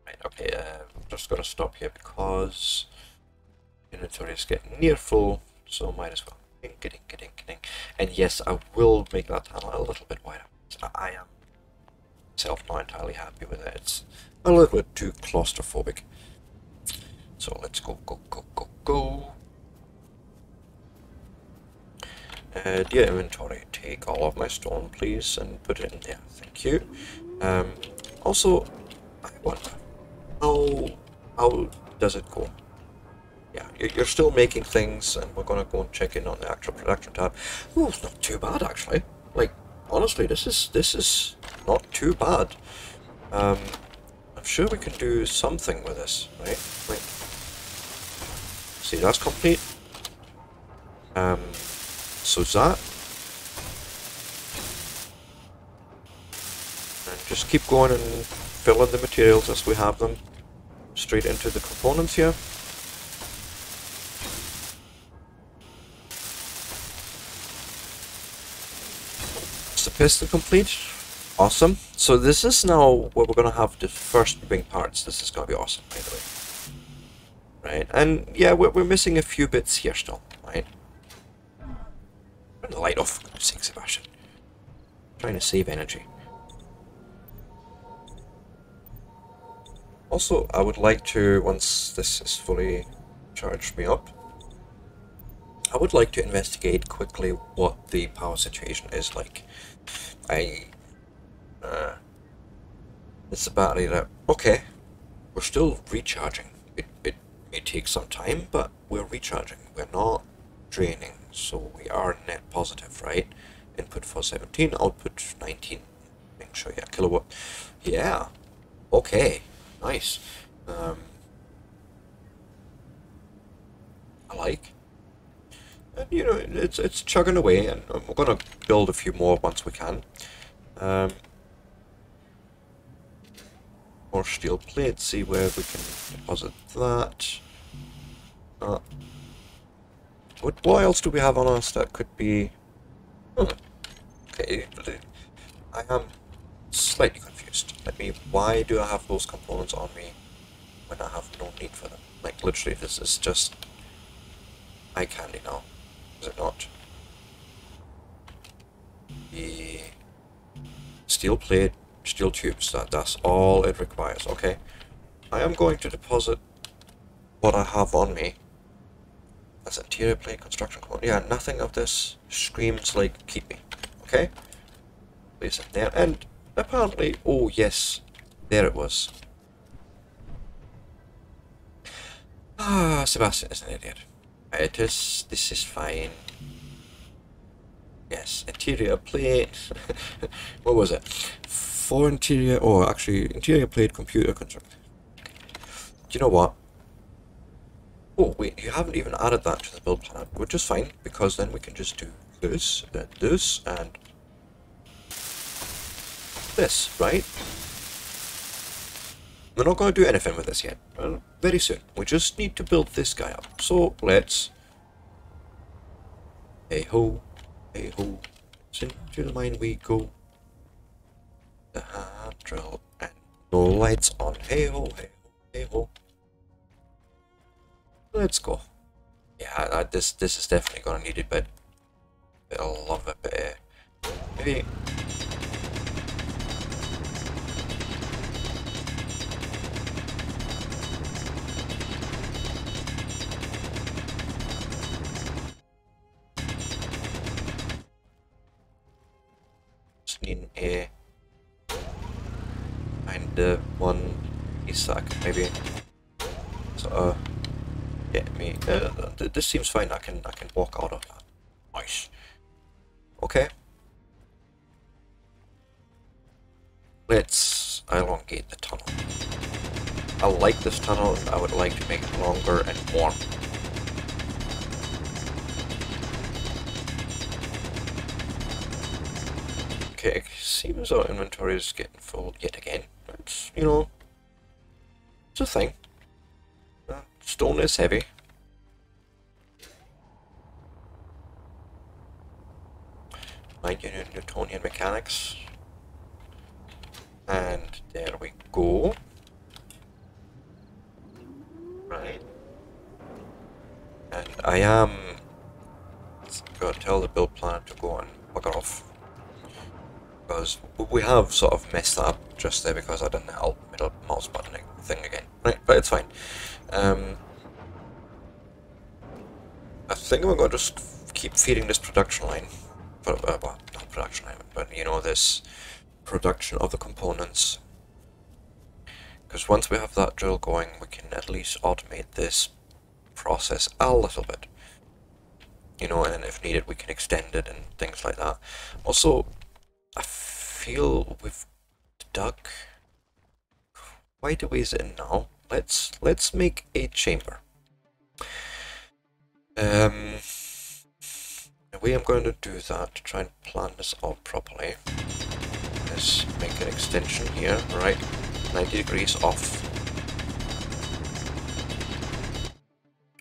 Right, okay, I'm just gonna stop here because inventory is getting near full, so might as well. And yes, I will make that tunnel a little bit wider. I am myself not entirely happy with it. It's a little bit too claustrophobic. So let's go. Dear inventory, take all of my stone, please, and put it in there. Thank you. Also, I wonder how does it go? Yeah, you're still making things, and we're gonna go and check in on the actual production tab. Ooh, it's not too bad actually. Like, honestly, this is not too bad. I'm sure we can do something with this, right? Like, see, that's complete. So that, and just keep going and fill in the materials as we have them, straight into the components here. Piston complete. Awesome. So this is now where we're going to have the first wing parts. This is going to be awesome, by the way. Right, and yeah, we're missing a few bits here still, right? Turn the light off, for goodness sake, Sebastian. I'm trying to save energy. Also, I would like to, once this is fully charged me up, I would like to investigate quickly what the power situation is like. It's a battery that, okay, we're still recharging. It may take some time, but we're recharging. We're not draining, so we are net positive, right? Input 417, output 19. Make sure, yeah, kilowatt. Yeah, okay, nice. I like. And, you know, it's chugging away, and we're gonna build a few more once we can. More steel plates, see where we can deposit that. What else do we have on us that could be... Okay, I am slightly confused. I mean, why do I have those components on me when I have no need for them? Like, literally, this is just eye candy now. Is it not? The steel plate, steel tubes, that's all it requires. Okay, I am going to deposit what I have on me. That's interior plate, construction quote. Yeah, nothing of this screams like keep me. Okay, place it there, and apparently, oh yes, there it was. Ah, Sebastian is an idiot. It is. This is fine. Yes, interior plate. What was it? For interior, or actually, interior plate, computer construct. Do you know what? Oh wait, you haven't even added that to the build plan, which is fine, because then we can just do this, then this, and this, right? We're not going to do anything with this yet. Well, very soon. We just need to build this guy up. So let's... hey-ho, hey-ho. Into the mine we go. The hard drill and no lights on. Hey-ho, hey-ho, hey-ho. Let's go. Yeah, this is definitely gonna need it, but I love it. But, maybe... in a kind of one sack, maybe. So yeah, me. This seems fine. I can walk out of that. Nice. Okay. Let's elongate the tunnel. I like this tunnel. I would like to make it longer and warm. Okay, it seems our inventory is getting full yet again. It's, you know, it's a thing. Stone is heavy. Mind you, Newtonian mechanics. And there we go. Right. And I am gonna tell the build planner to go and bugger off. Because we have sort of messed that up just there because I didn't help middle mouse button thing again. Right, but it's fine. I think I'm going to just keep feeding this production line. Well, not production line, but you know, this production of the components. Because once we have that drill going, we can at least automate this process a little bit. You know, and if needed, we can extend it and things like that. Also, I feel we've dug quite a ways in now. Let's make a chamber. The way I'm going to do that, to try and plan this out properly. Let's make an extension here, right? 90 degrees off.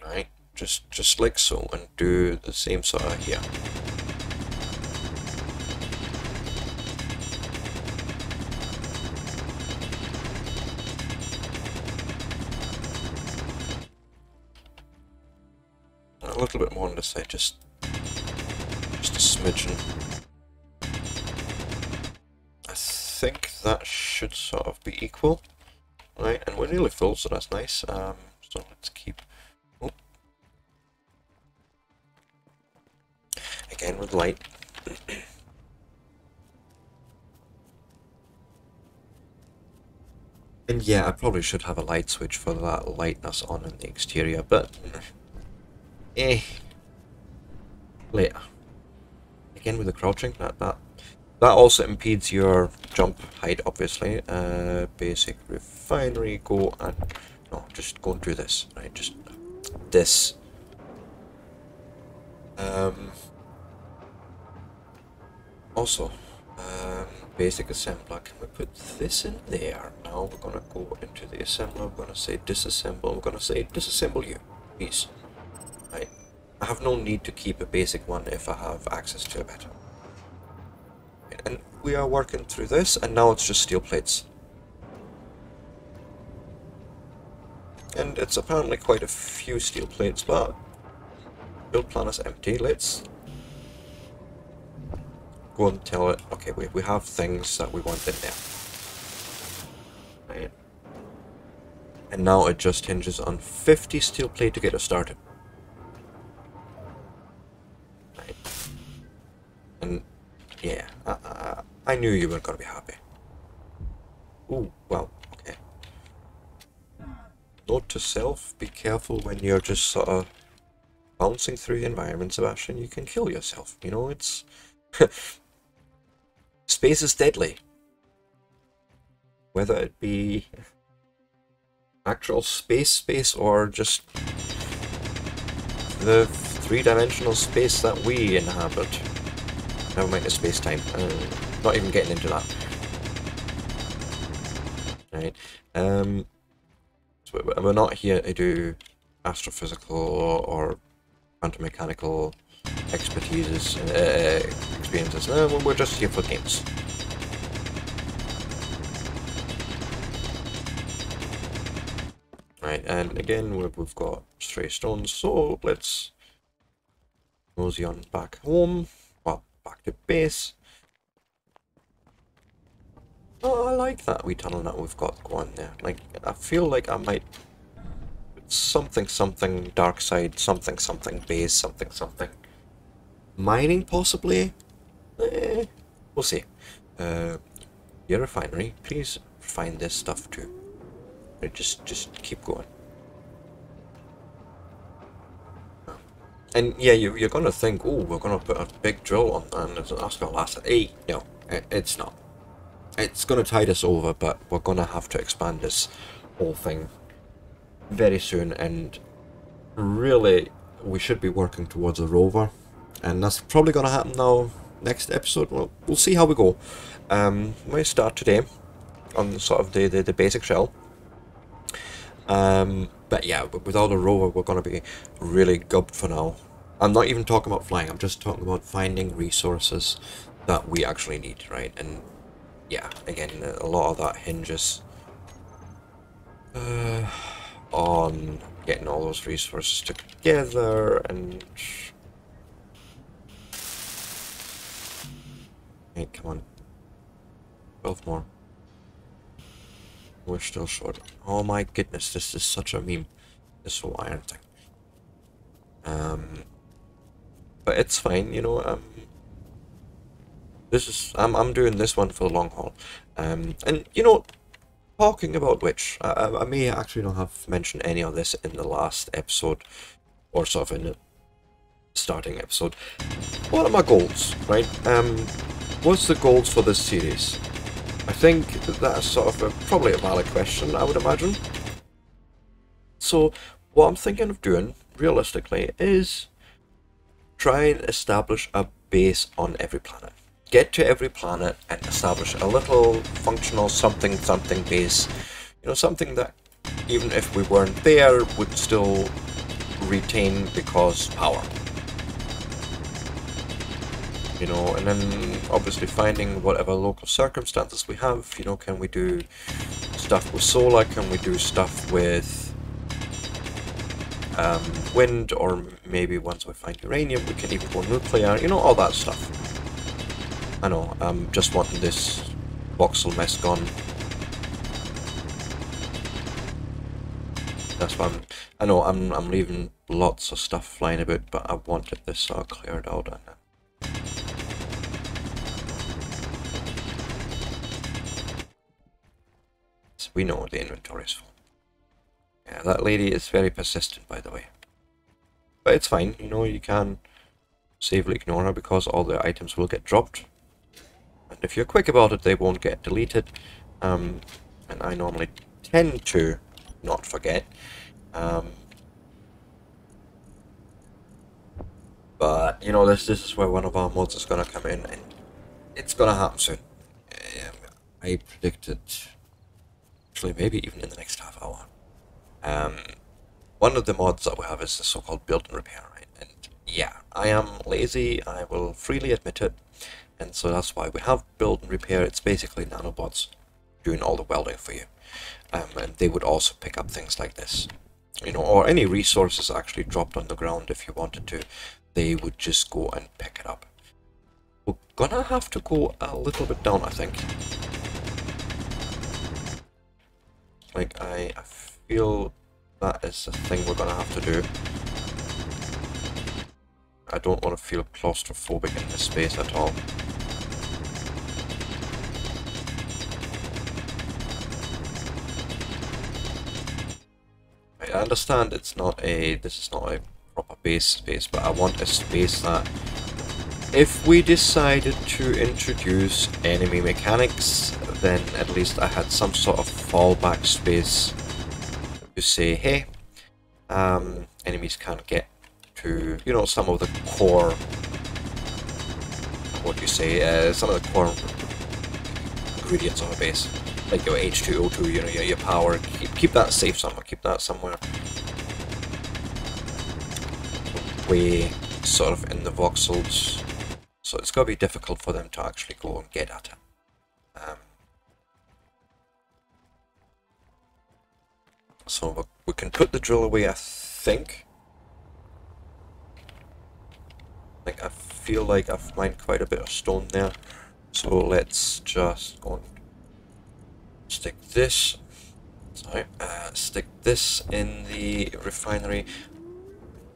Right, just like so, and do the same sort of here. A little bit more on this side, just a smidgen. I think that should sort of be equal. Right, and we're nearly full, so that's nice. So let's keep... Oh. Again with light. And yeah, I probably should have a light switch for that lightness on in the exterior, but... eh. Later. Again with the crouching, that also impedes your jump height, obviously. Basic refinery, go and... No, just go and do this, right? Just this. Also, basic assembler. Can we put this in there? Now we're gonna go into the assembler. We're gonna say disassemble. We're gonna say disassemble you, please. Right. I have no need to keep a basic one if I have access to a better. And we are working through this, and now it's just steel plates. And it's apparently quite a few steel plates, but build plan is empty. Let's go and tell it, okay, we have things that we want in there. Right. And now it just hinges on 50 steel plate to get us started. Right. And yeah, I knew you weren't going to be happy. Ooh, well, okay. Note to self, be careful when you're just sort of bouncing through the environment, Sebastian. You can kill yourself, you know, it's... Space is deadly. Whether it be actual space or just the three-dimensional space that we inhabit. Never mind the space-time. Not even getting into that. Right. So we're not here to do astrophysical or quantum mechanical experiences. No, we're just here for games. Right, and again we've got stray stones, so let's mosey on back home. Back to base. Oh, I like that wee tunnel that we've got going there. Like, I feel like I might something dark side, something base, something mining possibly. We'll see. Your refinery, please refine this stuff too. Just keep going. And yeah, you're gonna think, oh, we're gonna put a big drill on, and that's gonna last. Hey, no, it's not. It's gonna tide us over, but we're gonna have to expand this whole thing very soon. And really, we should be working towards a rover, and that's probably gonna happen now. Next episode, we'll see how we go. We start today on sort of the basic shell. But yeah, without a rover, we're going to be really gubbed for now. I'm not even talking about flying, I'm just talking about finding resources that we actually need, right? And yeah, again, a lot of that hinges on getting all those resources together and... Hey, come on. 12 more. We're still short. Oh my goodness, this is such a meme. This whole iron thing. But it's fine, you know. This is I'm doing this one for the long haul. And you know, talking about which, I may actually not have mentioned any of this in the last episode, or sort of in the starting episode. What are my goals, right? What's the goals for this series? I think that's sort of probably a valid question, I would imagine. So, what I'm thinking of doing, realistically, is try and establish a base on every planet. Get to every planet and establish a little functional something base. You know, something that, even if we weren't there, would still retain because power. You know, and then obviously finding whatever local circumstances we have, you know, can we do stuff with solar, can we do stuff with wind, or maybe once we find uranium, we can even go nuclear, you know, all that stuff. I know, I'm just wanting this voxel mess gone. That's why I know I'm leaving lots of stuff flying about, but I wanted this sort of cleared out. So we know what the inventory is for. Yeah, that lady is very persistent, by the way. But it's fine, you know, you can safely ignore her because all the items will get dropped. And if you're quick about it, they won't get deleted. And I normally tend to not forget. But, you know, this is where one of our mods is going to come in, and it's going to happen soon. I predict it, actually, maybe even in the next half hour. One of the mods that we have is the so-called build and repair, right? And yeah, I am lazy, I will freely admit it, and so that's why we have build and repair. It's basically nanobots doing all the welding for you. And they would also pick up things like this, you know, or any resources actually dropped on the ground if you wanted to, they would just go and pick it up. We're gonna have to go a little bit down, I think. Like, I feel that is the thing we're gonna have to do. I don't want to feel claustrophobic in this space at all. I understand it's not a, this is not a proper base space, but I want a space that if we decided to introduce enemy mechanics, then at least I had some sort of fallback space to say, hey, enemies can't get to, you know, some of the core, what do you say, some of the core ingredients of a base. Like your H2O2, you know, your power. Keep that safe somewhere. Keep that somewhere way sort of in the voxels. So it's gonna be difficult for them to actually go and get at it. So we can put the drill away, I think. Like, I feel like I've mined quite a bit of stone there. So let's just go and stick this, sorry, stick this in the refinery,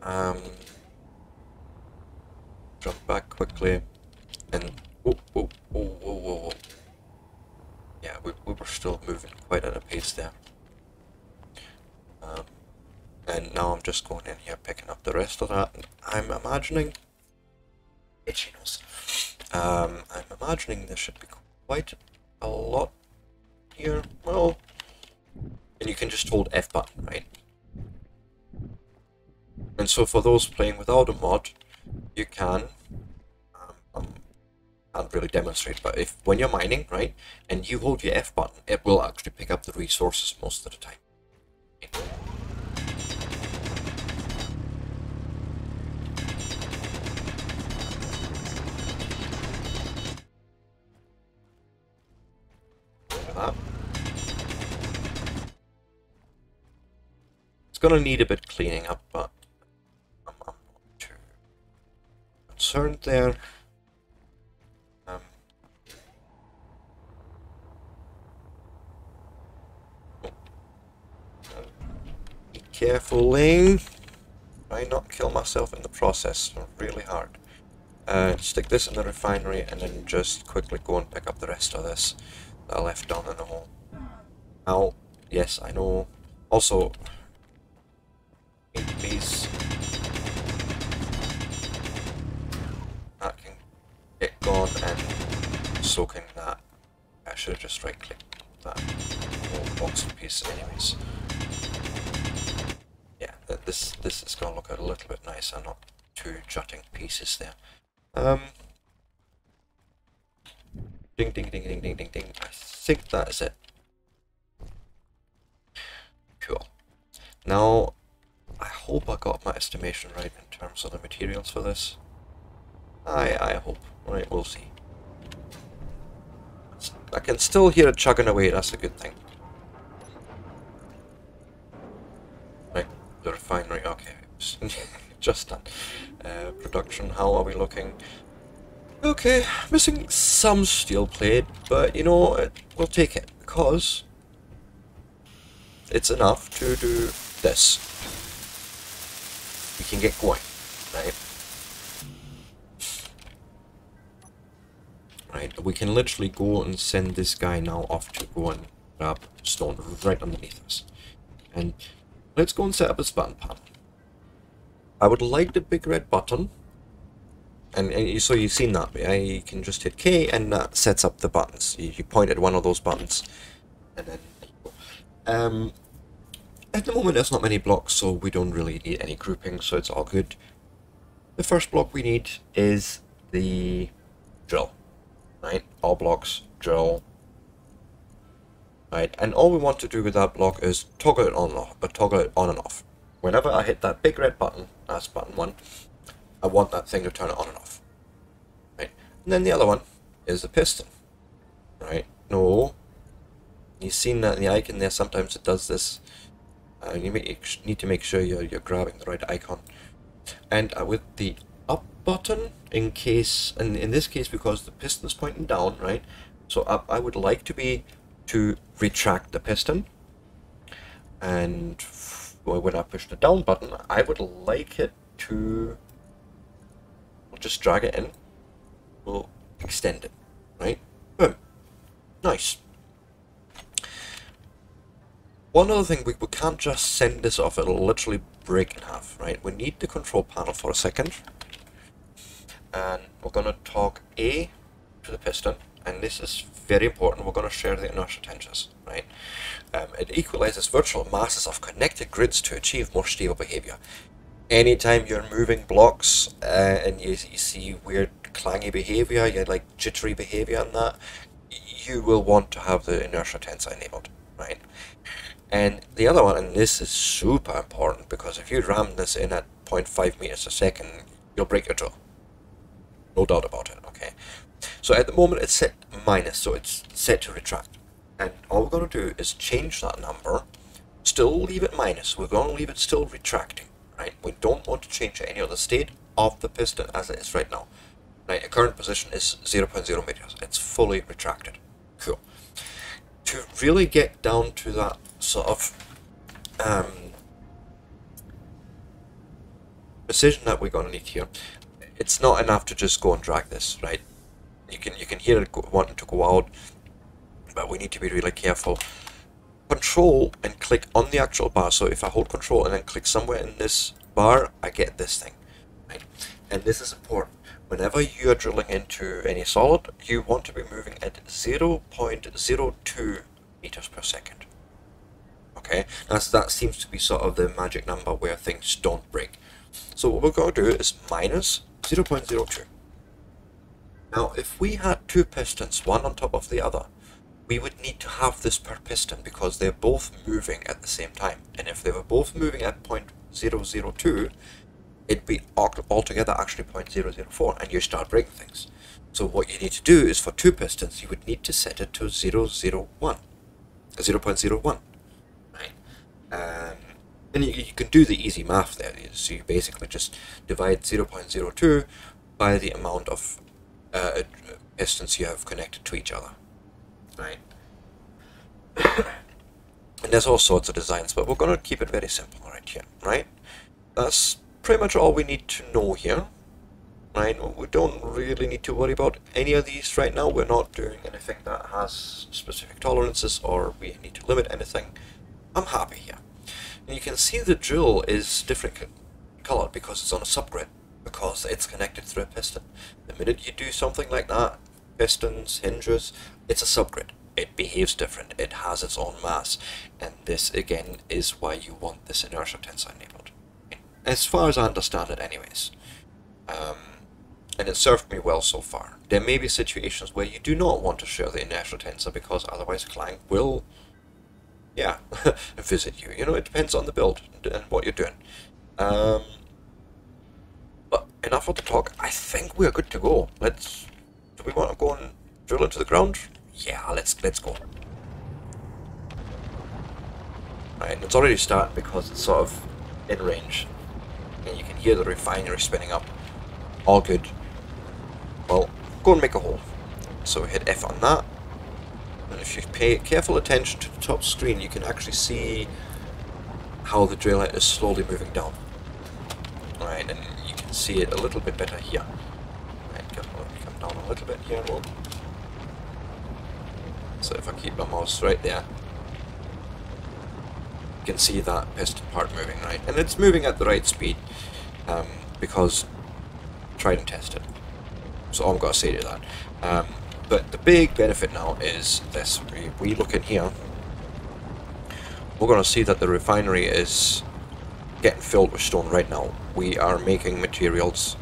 jump back quickly, and, oh, yeah, we were still moving quite at a pace there, and now I'm just going in here, picking up the rest of that, and I'm imagining, itchy nose, I'm imagining there should be quite a lot here, well, and you can just hold F button, right? And so for those playing without a mod, you can, can't really demonstrate, but if when you're mining, right, and you hold your F button, it will actually pick up the resources most of the time. Gonna need a bit cleaning up, but I'm not too concerned there. Be careful, Lane. Try not kill myself in the process. Really hard. Stick this in the refinery, and then just quickly go and pick up the rest of this that I left down in the hole. Ow. Yes, I know. Also, please. That can get gone, and soaking that. I should have just right clicked that whole box of pieces, anyways. Yeah, this is gonna look a little bit nicer, not two jutting pieces there. Ding ding ding ding ding ding ding. I think that is it. Cool. Now, I hope I got my estimation right in terms of the materials for this. I hope. Right, we'll see. I can still hear it chugging away, that's a good thing. Right, the refinery, okay. Just done. Production, how are we looking? Okay, missing some steel plate, but you know, we'll take it, because it's enough to do this, we can get going, right? Right, we can literally go and send this guy now off to go and grab stone right underneath us. And let's go and set up a spawn panel. I would like the big red button. And so you've seen that, yeah? You can just hit K and that sets up the buttons. You point at one of those buttons. And then, at the moment there's not many blocks, so we don't really need any grouping, so it's all good. The first block we need is the drill, right? All blocks, drill. Right, and all we want to do with that block is toggle it on and off, Whenever I hit that big red button, that's button one, I want that thing to turn it on and off. Right, and then the other one is the piston. Right, no, you've seen that in the icon there. Sometimes it does this. You need to make sure you're grabbing the right icon. And with the up button, in case, and in this case, because the piston is pointing down, right? So up, I would like to retract the piston. And when I push the down button, I would like it to. We'll just drag it in, we'll extend it, right? Boom. Nice. One other thing, we can't just send this off, it'll literally break in half, right? We need the control panel for a second. And we're gonna talk A to the piston, and this is very important, we're gonna share the inertia tensors, right? It equalizes virtual masses of connected grids to achieve more stable behavior. Anytime you're moving blocks and you see weird clangy behavior, you like jittery behavior and that, you will want to have the inertia tensor enabled, right? And the other one, and this is super important, because if you ram this in at 0.5 meters a second, you'll break your drill. No doubt about it, okay? So at the moment it's set minus, so it's set to retract. And all we're going to do is change that number, still leave it minus, we're going to leave it still retracting. Right, we don't want to change any other state of the piston as it is right now. Right, the current position is 0.0 meters. It's fully retracted. Cool. To really get down to that sort of precision that we're going to need here, it's not enough to just go and drag this. Right, you can hear it wanting to go out, but we need to be really careful. Control and click on the actual bar, so if I hold control and then click somewhere in this bar, I get this thing, right? And this is important. Whenever you are drilling into any solid, you want to be moving at 0.02 meters per second, okay? That seems to be sort of the magic number where things don't break. So what we're going to do is minus 0.02. Now if we had two pistons, one on top of the other, we would need to have this per piston because they're both moving at the same time. And if they were both moving at 0.002, it'd be altogether actually 0.004, and you start breaking things. So what you need to do is for two pistons, you would need to set it to 0.01. Right? And you can do the easy math there. So you basically just divide 0.02 by the amount of pistons you have connected to each other. Right, and there's all sorts of designs, but we're gonna keep it very simple right here, right? That's pretty much all we need to know here, right? We don't really need to worry about any of these right now. We're not doing anything that has specific tolerances or we need to limit anything. I'm happy here. And you can see the drill is different colored because it's on a subgrid, because it's connected through a piston. The minute you do something like that, pistons, hinges, it's a subgrid. It behaves different. It has its own mass. And this, again, is why you want this inertia tensor enabled. As far as I understand it anyways. And it served me well so far. There may be situations where you do not want to share the inertia tensor because otherwise a client will, yeah, visit you. You know, it depends on the build and what you're doing. But enough of the talk. I think we're good to go. Let's... Do we want to go and drill into the ground? Yeah, let's go. Right, it's already starting because it's sort of in range. And you can hear the refinery spinning up. All good. Well, go and make a hole. So hit F on that. And if you pay careful attention to the top screen, you can actually see how the drill head is slowly moving down. Alright, and you can see it a little bit better here. Alright, come down a little bit here. So if I keep my mouse right there, you can see that piston part moving, right? And it's moving at the right speed, because I tried and tested. So I'm gonna say to that. But the big benefit now is this. We look in here, we're gonna see that the refinery is getting filled with stone right now. We are making materials.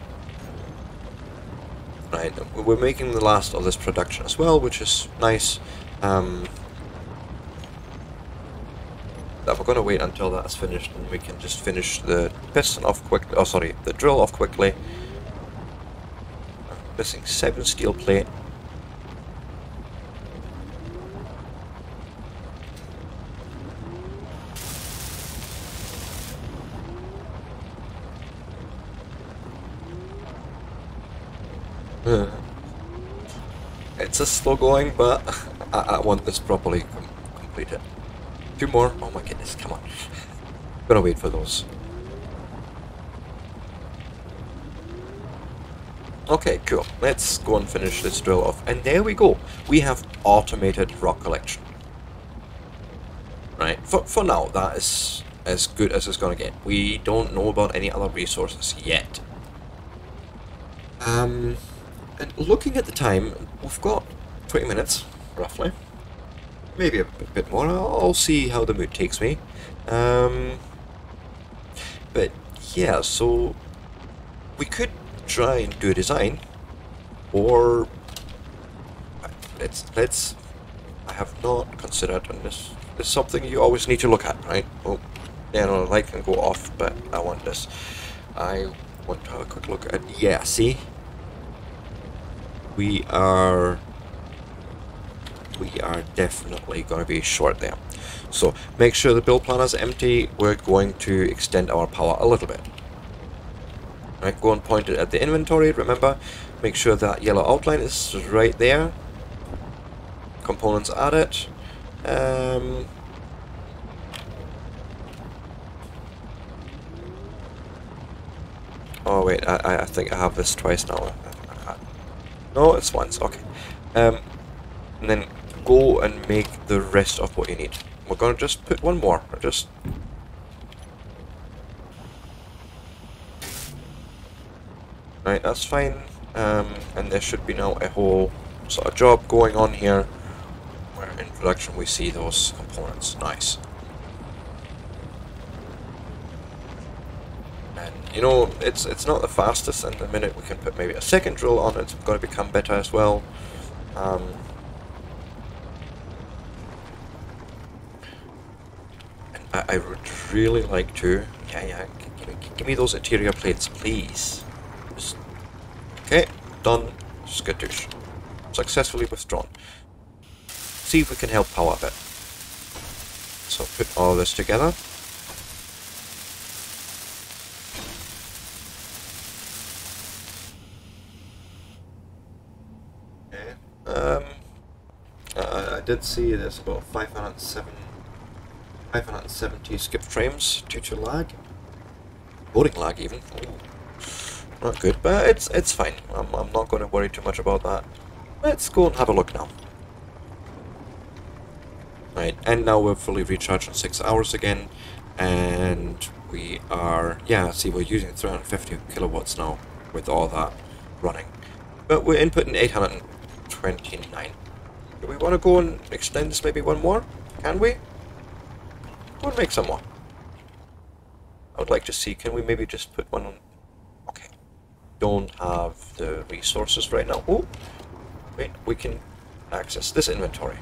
Right, we're making the last of this production as well, which is nice. That we're gonna wait until that's finished, and we can just finish the piston off quickly. Oh, sorry, the drill off quickly. Missing 7 steel plate. It's a slow going, but I want this properly completed. 2 more. Oh my goodness! Come on. I'm gonna wait for those. Okay, cool. Let's go and finish this drill off. And there we go. We have automated rock collection. Right. For now, that is as good as it's going to get. We don't know about any other resources yet. And looking at the time, we've got 20 minutes, roughly. Maybe a bit more. I'll see how the mood takes me. But yeah, so we could try and do a design, or let's I have not considered, and this is something you always need to look at, right? Oh, yeah, no, light can go off, but I want this. I want to have a quick look at, yeah, see? We are definitely going to be short there. So make sure the build planner is empty. We're going to extend our power a little bit. Right, go and point it at the inventory, remember, make sure that yellow outline is right there. Components add it. Oh wait, I think I have this twice now. No, it's once, okay. And then go and make the rest of what you need. We're gonna just put one more, just... Right, that's fine. And there should be now a whole sort of job going on here where in production we see those components. Nice. And you know, it's not the fastest, and the minute we can put maybe a second drill on, it's going to become better as well. And I would really like to... Yeah, give me those interior plates, please. Okay, done. Skadoosh. Successfully withdrawn. See if we can help power a bit. So put all this together. Okay. I did see there's about 570 skip frames due to lag. Loading lag even. Ooh. Not good, but it's fine. I'm not going to worry too much about that. Let's go and have a look now. Right, and now we're fully recharged in 6 hours again, and we are, yeah, see, we're using 350 kilowatts now with all that running. But we're inputting 829. Do we want to go and extend this maybe one more? Can we? We'll make some more. I would like to see, can we maybe just put one on... Don't have the resources right now. Oh, wait, we can access this inventory.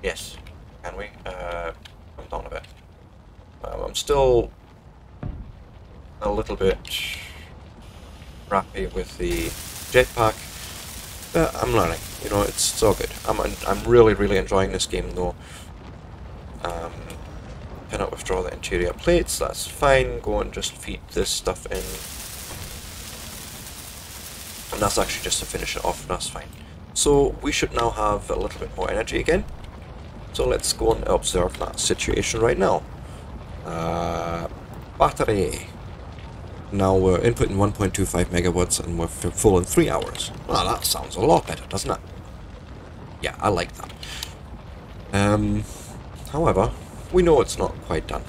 Yes, can we? I'm down a bit. I'm still a little bit rappy with the jetpack, but I'm learning. You know, it's so good. I'm really enjoying this game though. Cannot withdraw the interior plates, that's fine. Go and just feed this stuff in. And that's actually just to finish it off, that's fine. So we should now have a little bit more energy again. So let's go and observe that situation right now. Battery. Now we're inputting 1.25 megawatts and we're full in 3 hours. Well, that sounds a lot better, doesn't it? Yeah, I like that. However, we know it's not quite done.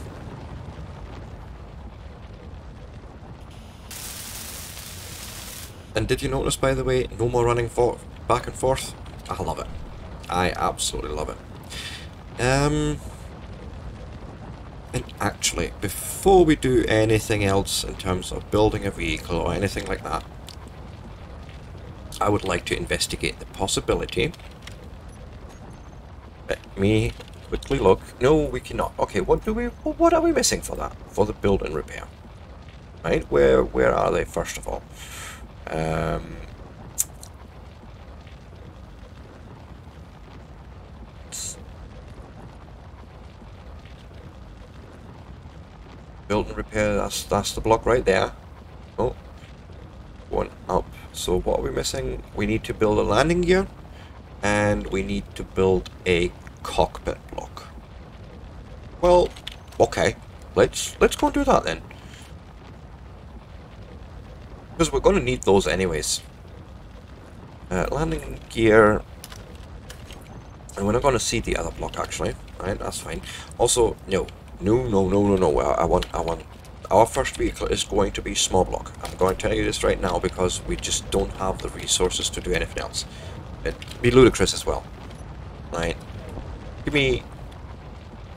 And did you notice, by the way, no more running back and forth? I love it. I absolutely love it. And actually, before we do anything else in terms of building a vehicle or anything like that, I would like to investigate the possibility. Let me quickly look. No, we cannot. Okay, what are we missing for that? For the build and repair, right? Where are they, first of all? Build and repair, that's the block right there. Oh, one up. So what are we missing? We need to build a landing gear and we need to build a cockpit block. Well, okay, let's go and do that then, because we're going to need those anyways. Landing gear, and we're not going to see the other block actually, right? That's fine. Also, no, I want our first vehicle is going to be small block. I'm going to tell you this right now because we just don't have the resources to do anything else. It'd be ludicrous as well. Right. Give me,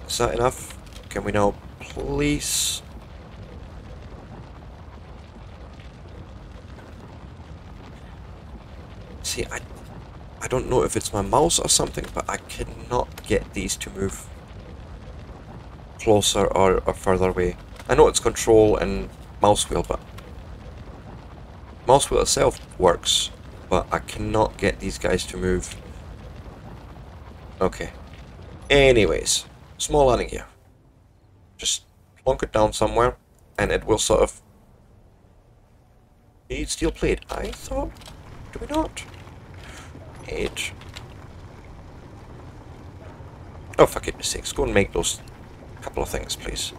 is that enough? Can we now please? See, I don't know if it's my mouse or something, but I cannot get these to move closer or further away. I know it's control and mouse wheel, but mouse wheel itself works, but I cannot get these guys to move. Okay. Anyways, small landing gear. Just plonk it down somewhere, and it will sort of need steel plate. I thought, do we not? Eight. Oh, for goodness sakes, go and make those couple of things, please.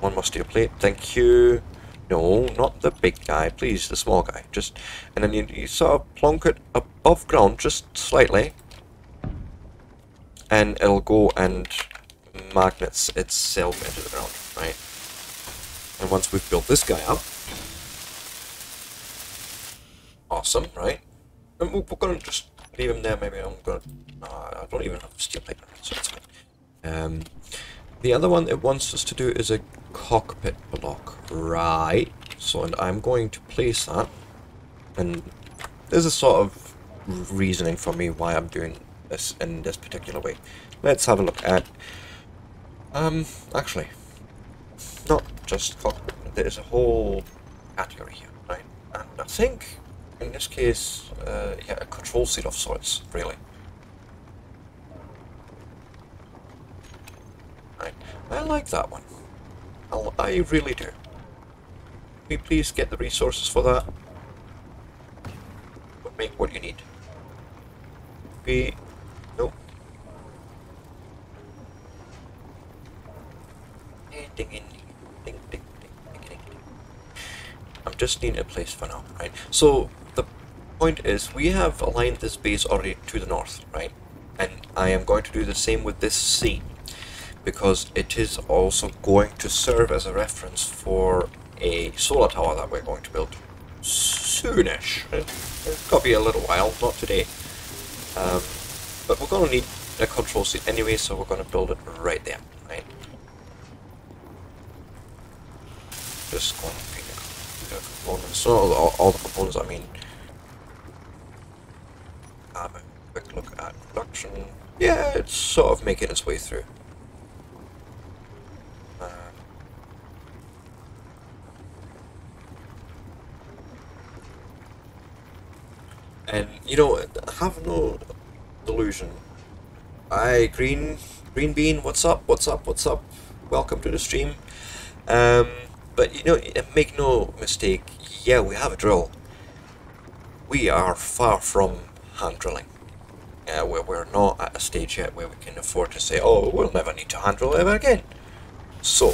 One more steel plate, thank you. No, not the big guy, please, the small guy. Just, and then you sort of plonk it above ground just slightly, and it'll go and magnets itself into the ground, right? And once we've built this guy up, awesome, right? And we're gonna just leave him there. Maybe I'm gonna. I don't even have a steel plate, so that's fine. The other one it wants us to do is a cockpit block, right? So, and I'm going to place that, and there's a sort of reasoning for me why I'm doing this in this particular way. Let's have a look at, actually, not just cockpit, there's a whole category here, right? And I think, in this case, yeah, a control seat of sorts, really. Right. I like that one. I really do. Can we please get the resources for that? But make what you need. We... no. I'm just needing a place for now, right? So, the point is, we have aligned this base already to the north, right? And I am going to do the same with this sea, because it is also going to serve as a reference for a solar tower that we're going to build soonish. It's got to be a little while, not today. But we're going to need a control seat anyway, so we're going to build it right there. Right? Just going to pick the components. So all the components, I mean. Have a quick look at production. Yeah, it's sort of making its way through. And you know, have no delusion. Aye, green bean, what's up? What's up? What's up? Welcome to the stream. But you know, make no mistake. Yeah, we have a drill. We are far from hand drilling. where we're not at a stage yet where we can afford to say, oh, we'll never need to hand roll ever again. So,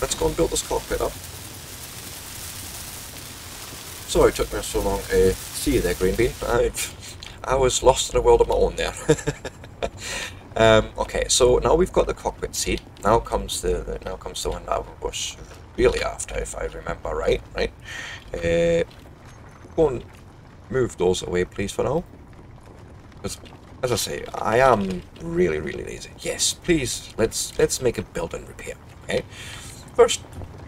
let's go and build this cockpit up. Sorry it took me so long. See you there, Green Bean. I was lost in a world of my own there. Okay, so now we've got the cockpit seat. Now comes the one that I was really after, if I remember right. Go and move those away, please, for now. Because, as I say, I am really, really lazy. Yes, please. Let's make a build and repair. Okay. First,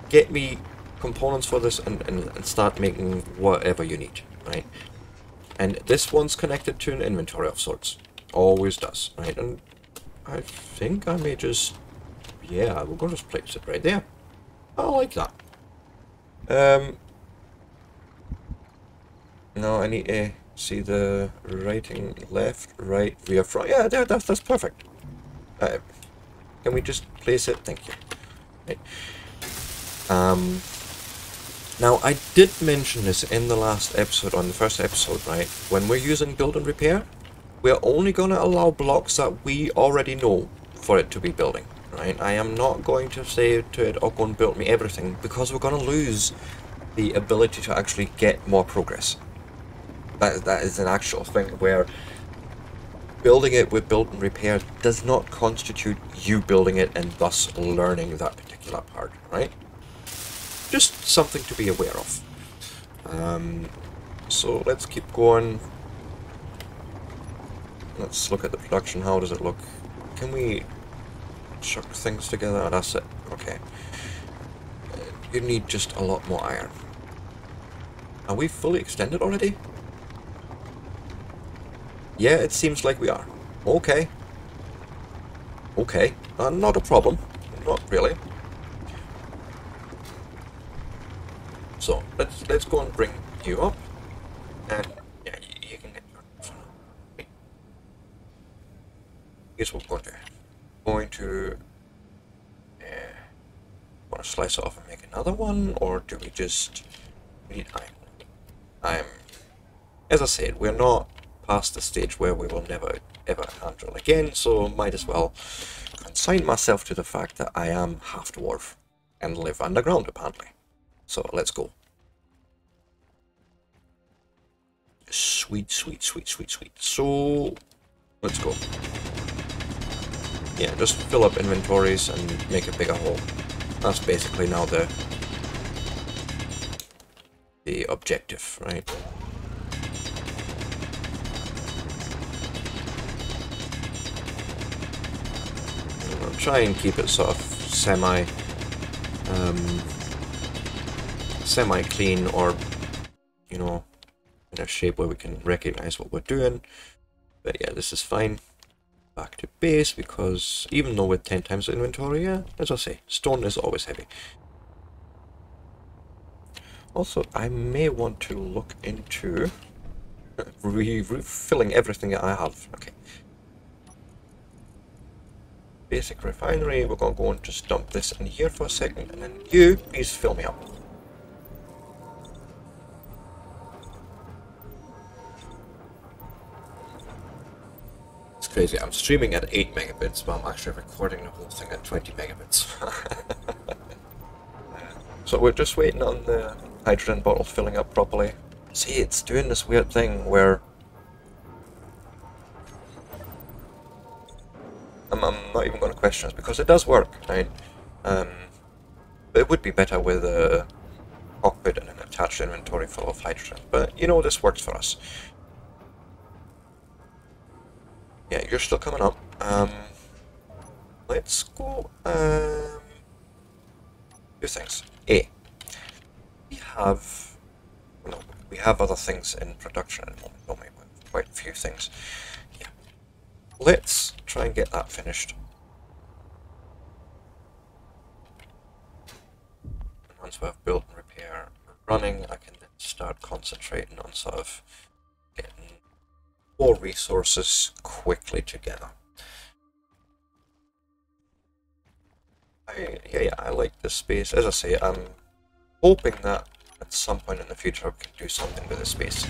get me components for this and start making whatever you need, right? And this one's connected to an inventory of sorts. Always does, right? And I think I may just... yeah, we're going to just place it right there. I like that. Now I need to see the writing left, right, rear, front. Yeah, there, that's perfect. Can we just place it? Thank you. Right. Now, I did mention this in the last episode, on the first episode, right? When we're using build and repair, we're only going to allow blocks that we already know for it to be building, right? I am not going to say to it, oh, go and build me everything, because we're going to lose the ability to actually get more progress. That is an actual thing where building it with build and repair does not constitute you building it and thus learning that particular part, right? Just something to be aware of. So let's keep going. Let's look at the production. How does it look? Can we chuck things together? That's it. Okay. You need just a lot more iron. Are we fully extended already? Yeah, it seems like we are. Okay. Okay. Not a problem. Not really. So let's go and bring you up, and yeah, you can get your. Here's what we're going to. Want to slice it off and make another one, or do we just need iron? As I said, we're not past the stage where we will never ever hand roll again, so might as well consign myself to the fact that I am half dwarf and live underground apparently. So let's go. Sweet, sweet, sweet, sweet, sweet. So let's go. Yeah, just fill up inventories and make a bigger hole. That's basically now the objective, right? I'll try and keep it sort of semi-clean, or, you know, in a shape where we can recognize what we're doing. But yeah, this is fine. Back to base, because even though we're 10 times the inventory, yeah, as I say, stone is always heavy. Also, I may want to look into refilling everything that I have. Okay. Basic refinery, we're gonna go and just dump this in here for a second, and then you, please fill me up. Crazy. I'm streaming at 8 megabits, but I'm actually recording the whole thing at 20 megabits. So we're just waiting on the hydrogen bottle filling up properly. See, it's doing this weird thing where I'm not even going to question it, because it does work, right? But it would be better with a cockpit and an attached inventory full of hydrogen. But you know, this works for us. Yeah, you're still coming up. Let's go. Two things. A. We have other things in production at the moment, don't we? Quite a few things. Yeah. Let's try and get that finished. And once we have build and repair running, I can then start concentrating on sort of getting more resources quickly together. I like this space. As I say, I'm hoping that at some point in the future I can do something with this space.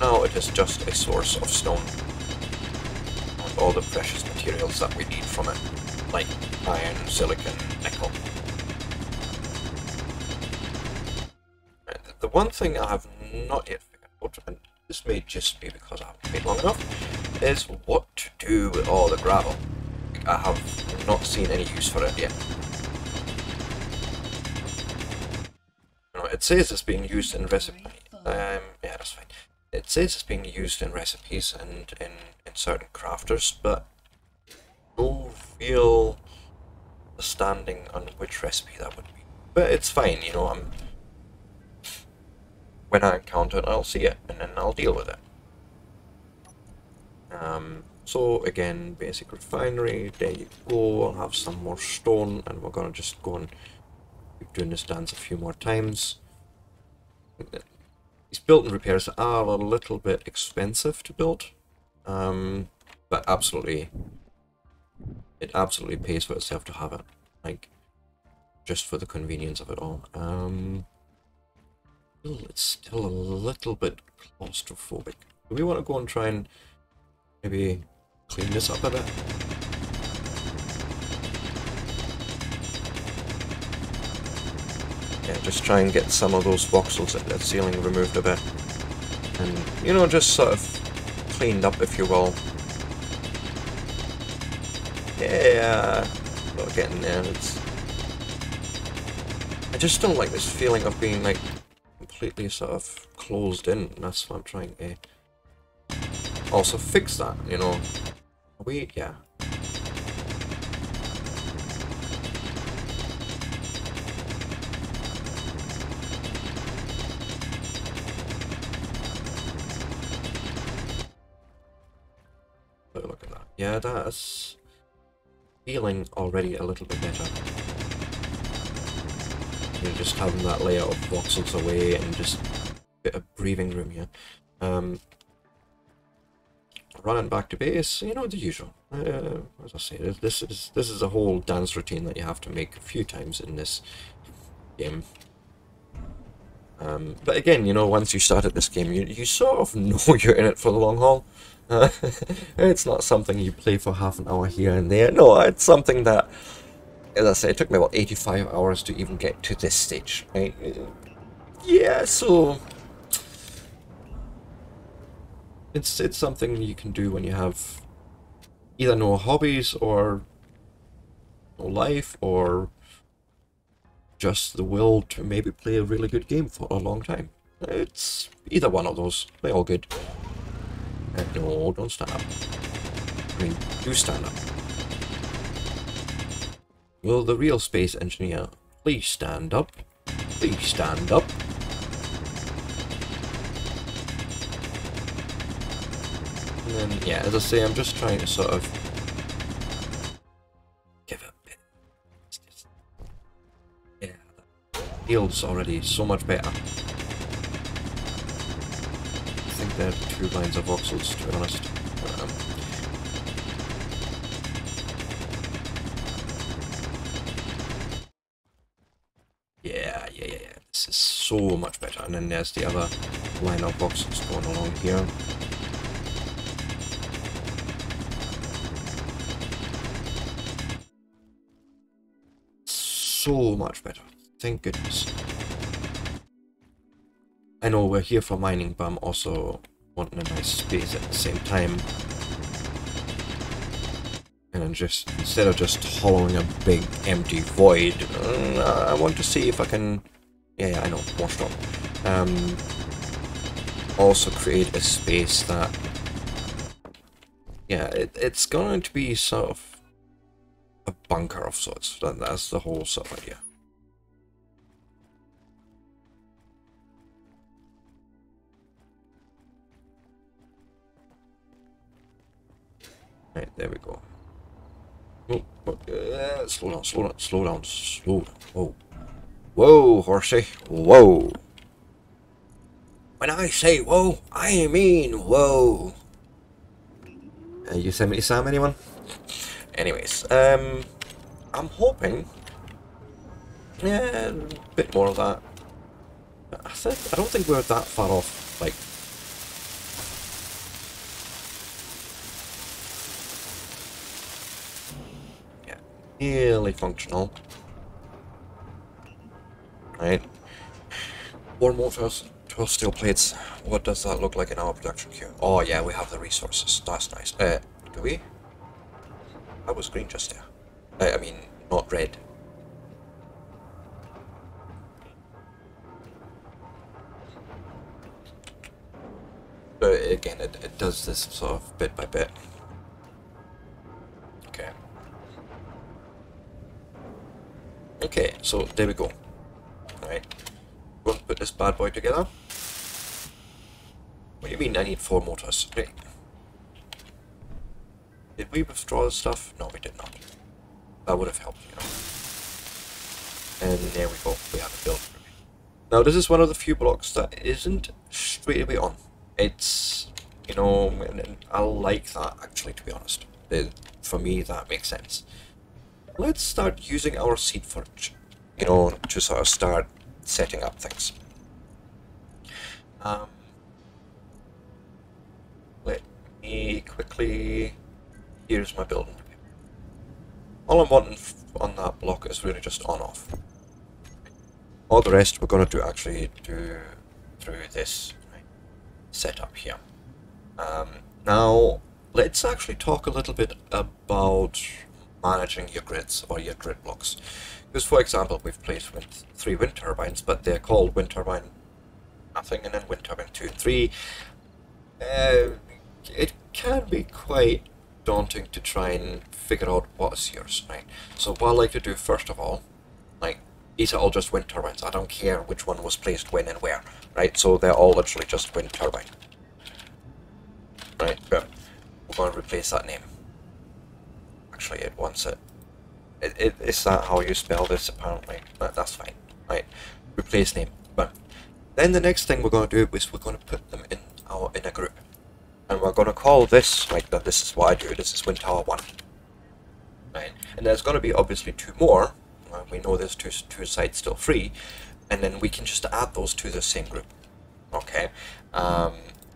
now it is just a source of stone and all the precious materials that we need from it, like iron, silicon, nickel. The one thing I have not yet figured out, and this may just be because I haven't been long enough, is what to do with all the gravel. I have not seen any use for it yet. It says it's being used in recipes. Yeah, that's fine. It says it's being used in recipes and in certain crafters, but no real understanding on which recipe that would be. But it's fine, you know. When I encounter it, I'll see it and then I'll deal with it. So again, basic refinery. There you go. I'll have some more stone, and we're gonna just go and keep doing this dance a few more times. These built-in repairs are a little bit expensive to build, but it absolutely pays for itself to have it, like just for the convenience of it all. It's still a little bit claustrophobic. Do we want to go and try and maybe clean this up a bit? Yeah, just try and get some of those voxels at that ceiling removed a bit, and you know, just sort of cleaned up, if you will. Yeah, not getting there. I just don't like this feeling of being like completely sort of closed in. That's what I'm trying to also fix. That, you know, yeah. Yeah, that's feeling already a little bit better. You know, just having that layer of voxels away and just a bit of breathing room here. Running back to base, you know, the usual. As I say, this is a whole dance routine that you have to make a few times in this game. But again, you know, once you start at this game, you sort of know you're in it for the long haul. It's not something you play for half an hour here and there. No, it's something that, as I say, it took me about 85 hours to even get to this stage, right? Yeah, so it's something you can do when you have either no hobbies or no life, or just the will to maybe play a really good game for a long time. It's either one of those. They're all good. And no, don't stand up. I mean, do stand up. Will the real space engineer please stand up? Please stand up. And then, yeah, as I say, I'm just trying to sort of give it a bit. It's just, yeah, that feels already so much better. There are two lines of voxels, to be honest. Yeah, this is so much better. And then there's the other line of voxels going along here. So much better, thank goodness. I know we're here for mining, but I'm also wanting a nice space at the same time. And I'm just, instead of just hollowing a big empty void, I want to see if I can, yeah, I know, more stone. Also create a space that, yeah, it's going to be sort of a bunker of sorts. That's the whole sort of idea. Right, there we go. Slow down. Whoa. Whoa, horsey. Whoa. When I say whoa, I mean whoa. Yosemite Sam, anyone? Anyways, I'm hoping, yeah, a bit more of that. I don't think we're that far off, like, really functional. Right. One more steel plates. What does that look like in our production queue? Oh yeah, we have the resources. That's nice. Do we? That was green just there. I mean, not red. But again, it does this sort of bit by bit. Okay. Okay, so there we go. Alright. We'll put this bad boy together. What do you mean I need 4 motors? Great. Did we withdraw the stuff? No, we did not. That would have helped, you know. And there we go. We have a build. Now this is one of the few blocks that isn't straight away on. It's, you know, and I like that, actually, to be honest. For me, that makes sense. Let's start using our seed forage, you know, to sort of start setting up things. Let me quickly... Here's my building. All I'm wanting on that block is really just on-off. All the rest we're going to do through this setup here. Now let's actually talk a little bit about managing your grids or your grid blocks, because for example we've placed 3 wind turbines, but they're called wind turbine nothing and then wind turbine 2 and 3. It can be quite daunting to try and figure out what's yours, right? So what I like to do first of all, like, these are all just wind turbines. I don't care which one was placed when and where, right? So they're all literally just wind turbine. Right, but we're going to replace that name. Actually, it wants it. Is that how you spell this, apparently? But that's fine, right? Replace name. But then the next thing we're going to do is we're going to put them in our inner group. And we're going to call this, like, that. This is what I do. This is wind tower 1. Right, and there's going to be obviously 2 more. We know there's two sides still free, and then we can just add those to the same group. Okay,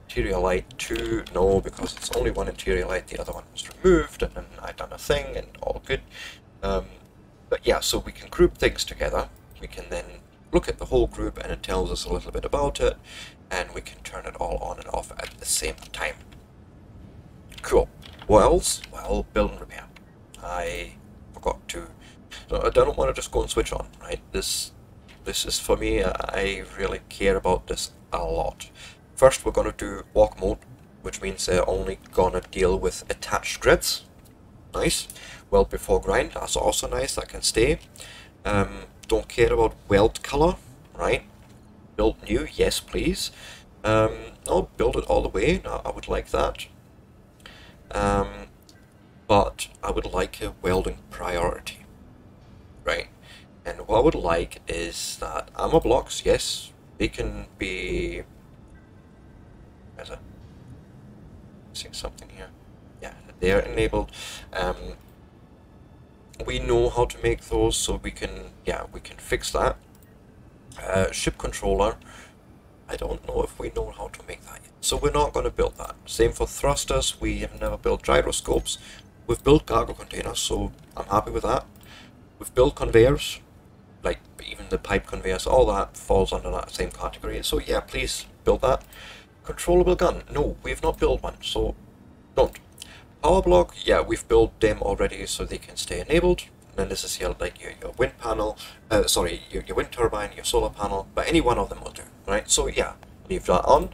interior light 2, no, because it's only one interior light, the other one was removed, and then I done a thing, and all good. But yeah, so we can group things together, we can then look at the whole group, and it tells us a little bit about it, and we can turn it all on and off at the same time. Cool. What else? Well, build and repair. I forgot to... So I don't want to just go and switch on, right? This is for me, I really care about this a lot. First we're going to do walk mode, which means they're only going to deal with attached grids. Nice. Weld before grind, that's also nice, that can stay. Don't care about weld color, right? Build new, yes please. I'll build it all the way, no, I would like that. But I would like a welding priority. Right, and what I would like is that armor blocks, yes, they can be... Is it? Seeing something here. Yeah, they are enabled. We know how to make those, so we can, yeah, we can fix that. Ship controller, I don't know if we know how to make that yet. So we're not going to build that. Same for thrusters, we have never built gyroscopes. We've built cargo containers, so I'm happy with that. We've built conveyors, like even the pipe conveyors, all that falls under that same category. So yeah, please build that. Controllable gun, no, we've not built one, so don't. Power block, yeah, we've built them already, so they can stay enabled. And then this is here, like your wind panel, sorry, your wind turbine, your solar panel, but any one of them will do, right? So yeah, leave that on.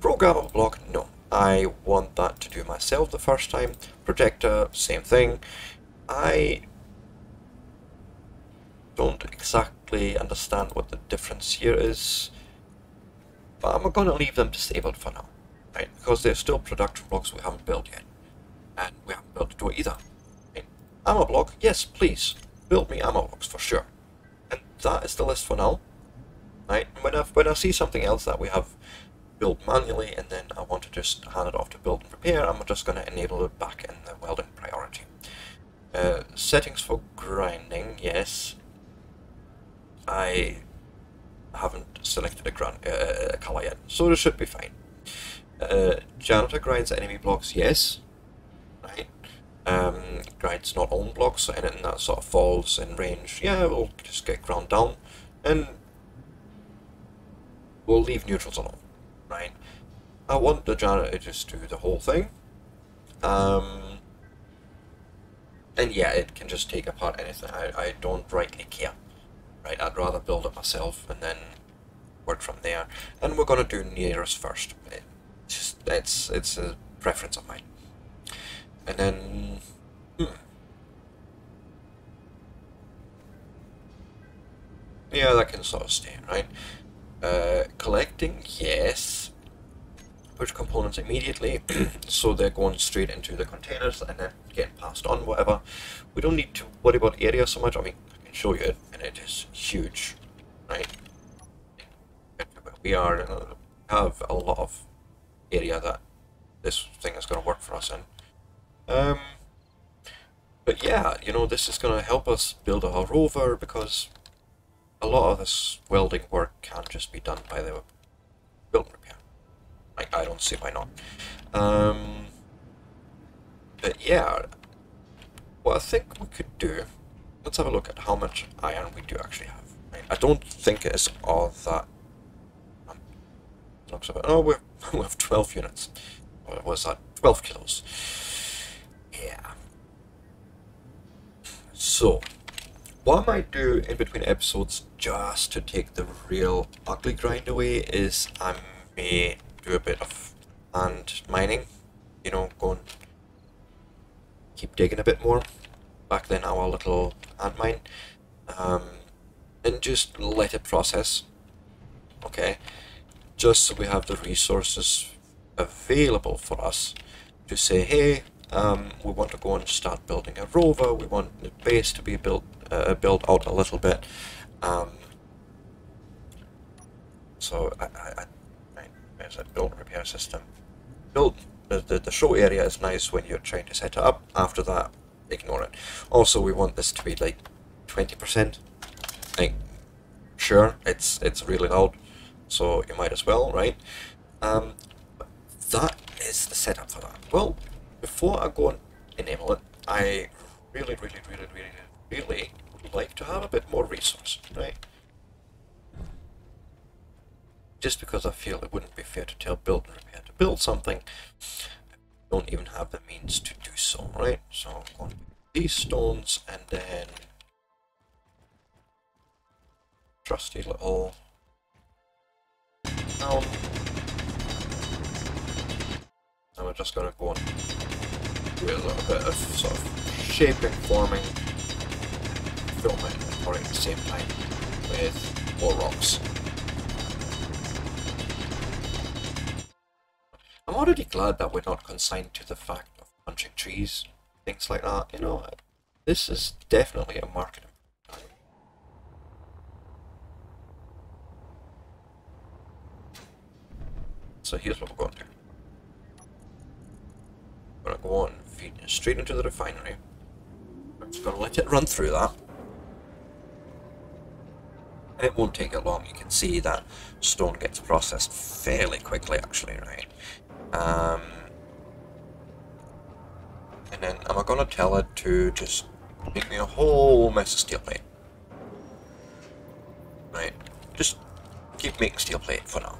Programmable block, no, I want that to do myself the first time. Projector, same thing. I don't exactly understand what the difference here is, but I'm going to leave them disabled for now, right? Because they're still production blocks we haven't built yet, and we haven't built the door either. Right? Armor block, yes, please build me armor blocks for sure. And that is the list for now, right? When I see something else that we have built manually, and then I want to just hand it off to build and repair, I'm just going to enable it back in the welding priority. Settings for grinding, yes. I haven't selected a color yet, so this should be fine. Janitor grinds enemy blocks, yes. Right. It's not on blocks, and then that sort of falls in range. Yeah, we'll just get ground down, and we'll leave neutrals alone, right? I want the janitor to just do the whole thing. And yeah, it can just take apart anything. I don't rightly care, right? I'd rather build it myself and then work from there. And we're gonna do nearest first. It's a preference of mine. And then yeah, that can sort of stay, right? Collecting, yes. Push components immediately, so they're going straight into the containers and then getting passed on, whatever. We don't need to worry about area so much. I mean, I can show you it, and it is huge, right? We are have a lot of area that this thing is going to work for us in. But yeah, you know, this is going to help us build our rover, because a lot of this welding work can just be done by the build repair. Like, I don't see why not. But yeah, what I think we could do, let's have a look at how much iron we do actually have. Right? I don't think it's all that. Looks about. Oh, we have 12 units. What was that? 12 kilos. Yeah. So, what I might do in between episodes, just to take the real ugly grind away, is I may do a bit of land mining. You know, go and keep digging a bit more. Back then, our little ant mine. And just let it process. Okay. Just so we have the resources available for us to say, hey, we want to go and start building a rover. We want the base to be built built out a little bit. So there's a build repair system. Build the show area is nice when you're trying to set it up. After that, ignore it. Also, we want this to be like 20%. Like, sure, it's really loud, so you might as well, right? That is the setup for that. Well, before I go and enable it, I really would like to have a bit more resource, right? Just because I feel it wouldn't be fair to tell build and repair to build something, I don't even have the means to do so, right? So I'm going to pick these stones, and then trusty little down. And we're just going to go on do a little bit of sort of shaping, forming, filming, or at the same time with more rocks. I'm already glad that we're not consigned to the fact of punching trees, things like that. You know, this is definitely a market. So here's what we're going to do. We're going to go on and feed it straight into the refinery. I'm just going to let it run through that. And it won't take it long. You can see that stone gets processed fairly quickly, actually, right? And then I'm going to tell it to just make me a whole mess of steel plate. Right? Just keep making steel plate for now.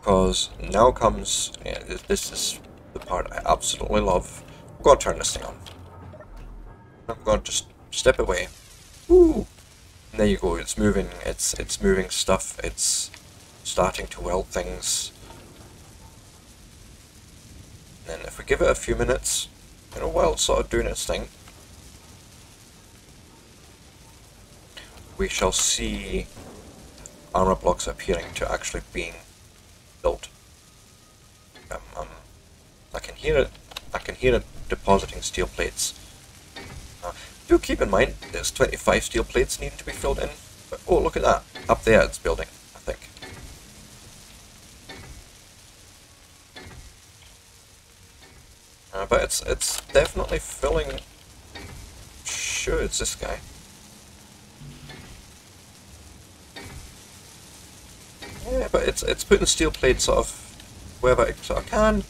Because now comes, yeah, this is the part I absolutely love. I'm going to turn this thing on. I'm going to just step away. Woo! And there you go, it's moving, it's moving stuff, it's starting to weld things. And then if we give it a few minutes, you know, while it's sort of doing its thing, we shall see armor blocks appearing to actually being built. I can hear it. I can hear it depositing steel plates. Do keep in mind there's 25 steel plates needing to be filled in. But, oh, look at that! Up there, it's building. I think. But it's definitely filling. Sure, it's this guy. Yeah, but it's putting steel plates sort of wherever it sort of can,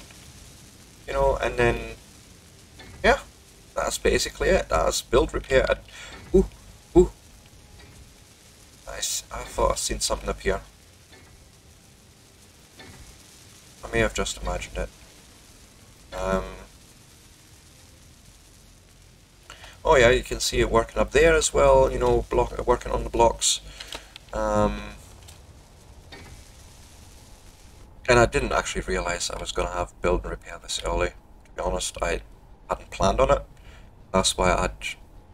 you know, and then yeah, That's basically it. That's build, repair, and... Ooh! Nice. I thought I'd seen something up here. I may have just imagined it. Oh yeah, you can see it working up there as well, you know, working on the blocks. And I didn't actually realise I was going to have build and repair this early. To be honest, I hadn't planned on it. That's why I'd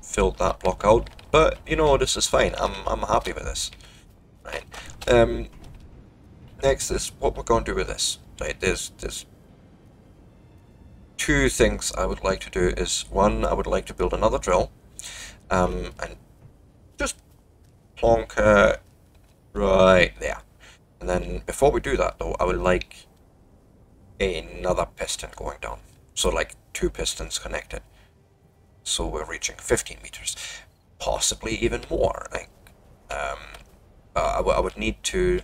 filled that block out. But, you know, this is fine. I'm happy with this. Right. Next is what we're going to do with this. Right, there's two things I would like to do. Is one, I would like to build another drill. And just plonk it right there. And then before we do that though, I would like another piston going down. So like two pistons connected. So we're reaching 15 meters. Possibly even more. Like, I would need to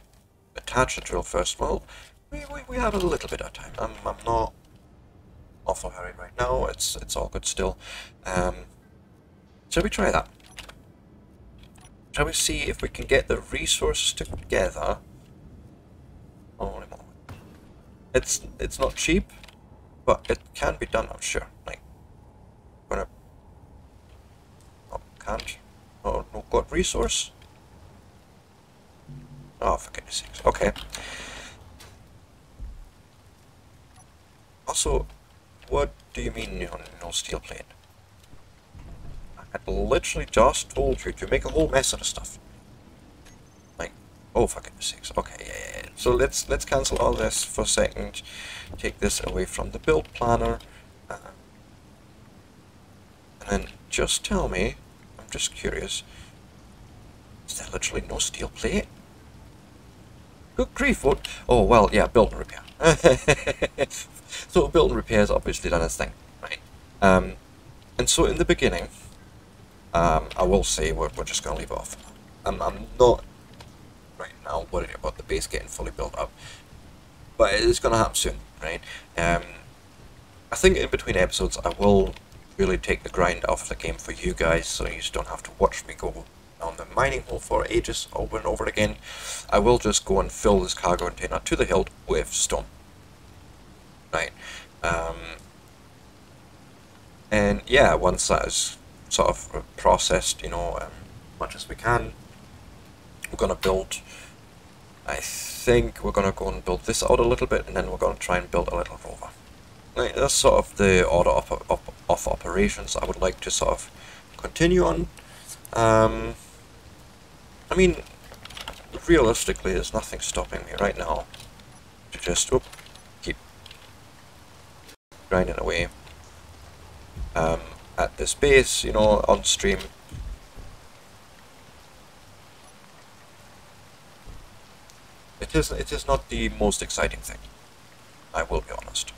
attach the drill first. Well, we have a little bit of time. I'm not awful hurried right now. It's all good still. Shall we try that? Shall we see if we can get the resources together? Holy moly. It's not cheap, but it can be done, I'm sure. Like, gonna... Oh, can't. Oh, no, got resource? Oh, for goodness sakes. Okay. Also, what do you mean no steel plate? I literally just told you to make a whole mess of the stuff. Oh, for goodness sakes. Okay, yeah. So let's cancel all this for a second. Take this away from the build planner. And then just tell me, I'm just curious, is there literally no steel plate? Good grief, what? Oh, well, yeah, build and repair. So build and repair has obviously done its thing, right? And so in the beginning, I will say we're just going to leave it off. I'm not... right now, worried about the base getting fully built up, but it's going to happen soon, right? I think in between episodes I will really take the grind off the game for you guys, so you just don't have to watch me go on the mining hole for ages over and over again. I will just go and fill this cargo container to the hilt with stone, right? And yeah, once that is sort of processed, you know, as much as we can, we're going to build, I think we're going to go and build this out a little bit, and then we're going to try and build a little rover. Right, that's sort of the order of operations I would like to sort of continue on. I mean, realistically, there's nothing stopping me right now to just keep grinding away at this base, you know, on stream. It is not the most exciting thing, I will be honest.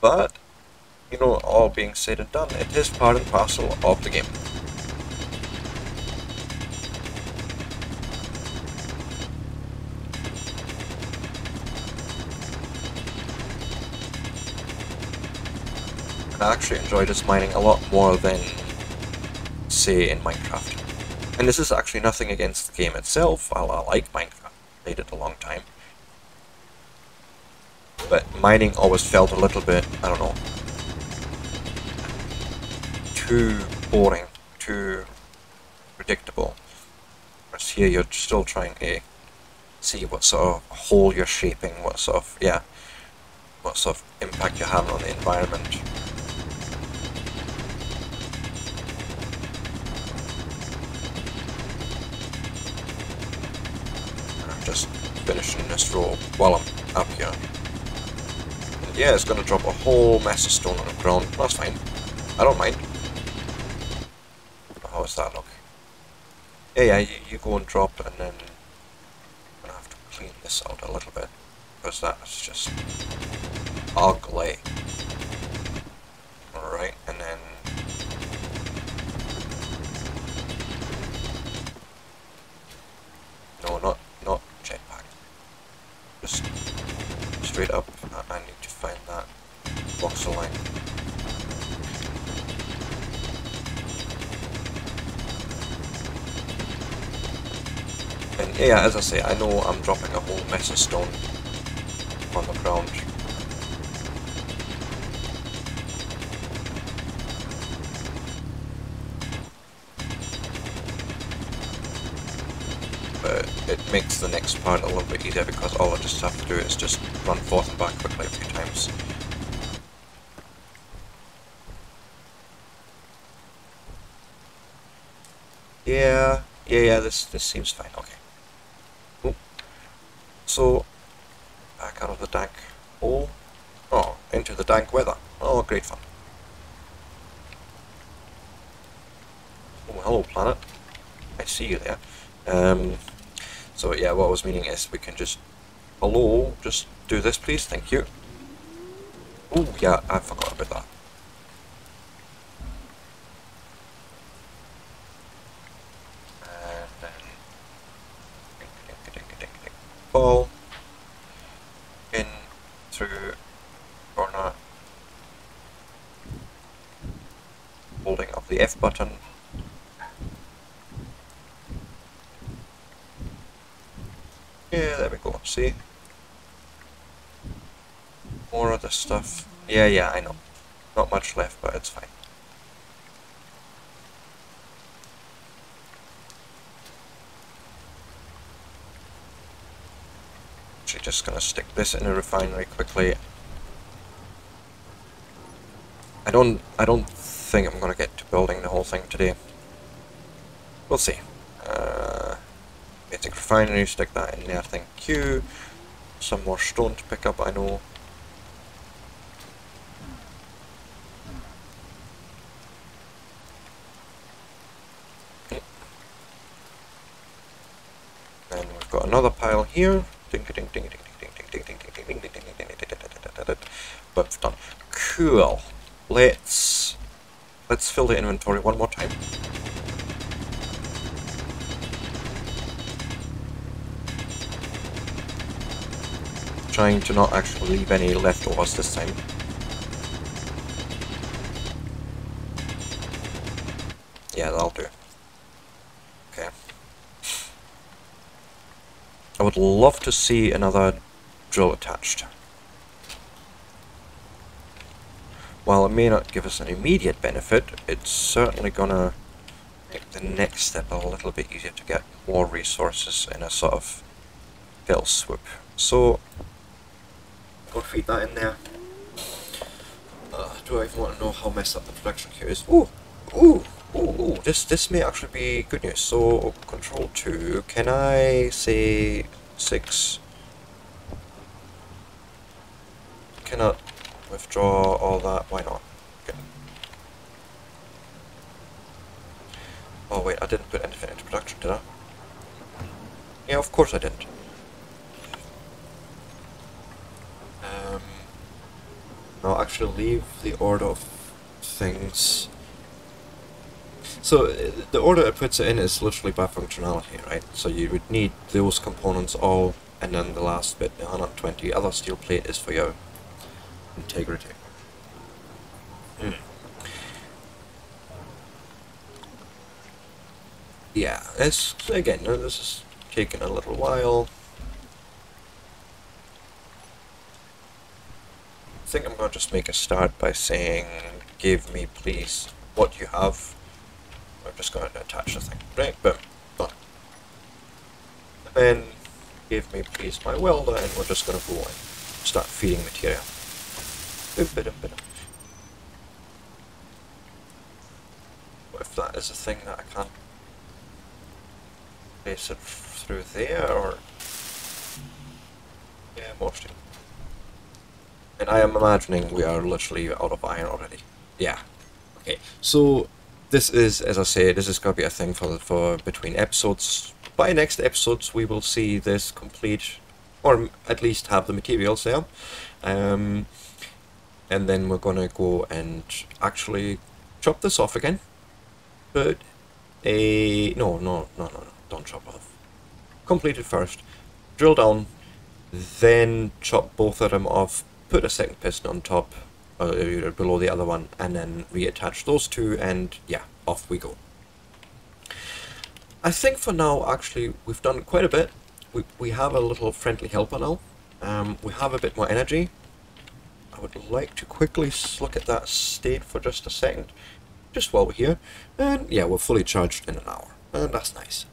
But, you know, all being said and done, it is part and parcel of the game. And I actually enjoy this mining a lot more than, say, in Minecraft. And this is actually nothing against the game itself. I like Minecraft, played it a long time. But mining always felt a little bit, I don't know, too boring, too predictable. Whereas here you're still trying to see what sort of hole you're shaping, what sort of, yeah, what sort of impact you're having on the environment. Just finishing this row while I'm up here. And yeah, it's gonna drop a whole mess of stone on the ground. That's fine. I don't mind. How does that look? Yeah, you go and drop, and then I'm gonna have to clean this out a little bit because that's just ugly. Alright, and then no, not jetpack. Just straight up. I need to find that box of line. And yeah, as I say, I know I'm dropping a whole mess of stone on the ground. But it makes the next part a little bit easier because all I just have to do is just run forth and back quickly a few times. Yeah, this seems fine, okay. Ooh. So, back out of the dank hole. Oh, into the dank weather. Oh, great fun. Oh, hello planet. I see you there. So yeah, what I was meaning is we can just, hello, just do this please, thank you. Oh yeah, I forgot about that. Ball in through corner, holding up the F button. Yeah, there we go. See, more of this stuff. Yeah, I know. Not much left, but it's fine. Just gonna stick this in a refinery quickly. I don't think I'm gonna get to building the whole thing today. We'll see. Basic refinery, stick that in there, thank you. Some more stone to pick up, I know. And we've got another pile here. But we've done. Cool. Let's fill the inventory one more time. Trying to not actually leave any leftovers this time. Yeah, that'll do. Okay. I would love to see another drill attached. While it may not give us an immediate benefit, it's certainly gonna make the next step a little bit easier to get more resources in a sort of little swoop. So, go feed that in there. Do I even want to know how messed up the production queue is? Ooh! This may actually be good news. So, Control 2, can I say 6? Cannot withdraw all that, why not? Okay. Oh wait, I didn't put anything into production, did I? Yeah, of course I didn't. I'll actually leave the order of things. So the order it puts it in is literally by functionality, right? So you would need those components all, and then the last bit, the 120 other steel plate, is for your integrity. Yeah, this is taking a little while. I think I'm going to just make a start by saying, give me please what you have. I'm just going to attach the thing, right? Boom, done. And then give me please my welder, and we're just going to go and start feeding material. What if that is a thing that I can't place it through there, or... Yeah, mostly. And I am imagining we are literally out of iron already. Yeah. Okay, so this is, as I say, this is going to be a thing for between episodes. By next episodes we will see this complete, or at least have the materials there. And then we're gonna go and actually chop this off again. But no, don't chop off. Complete it first, drill down, then chop both of them off, put a second piston on top, below the other one, and then reattach those two, and yeah, off we go. I think for now, actually, we've done quite a bit. We have a little friendly helper now. We have a bit more energy. I would like to quickly look at that state for just a second, just while we're here. And yeah, we're fully charged in an hour, and that's nice.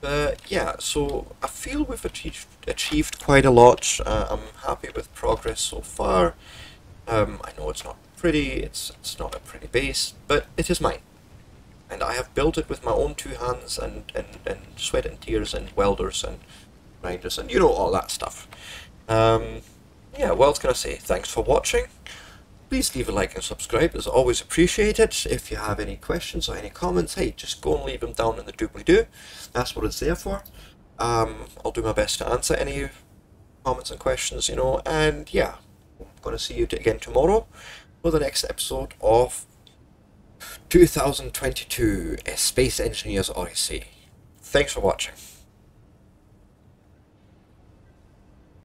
But yeah, so I feel we've achieved quite a lot. I'm happy with progress so far. I know it's not pretty, it's not a pretty base, but it is mine. And I have built it with my own two hands and sweat and tears and welders and grinders and, you know, all that stuff. Yeah, what else can I say? Thanks for watching. Please leave a like and subscribe, it's always appreciated. If you have any questions or any comments, hey, just go and leave them down in the doobly-doo. That's what it's there for. I'll do my best to answer any comments and questions, you know, and yeah. I'm going to see you again tomorrow for the next episode of 2022, A Space Engineers Odyssey. Thanks for watching.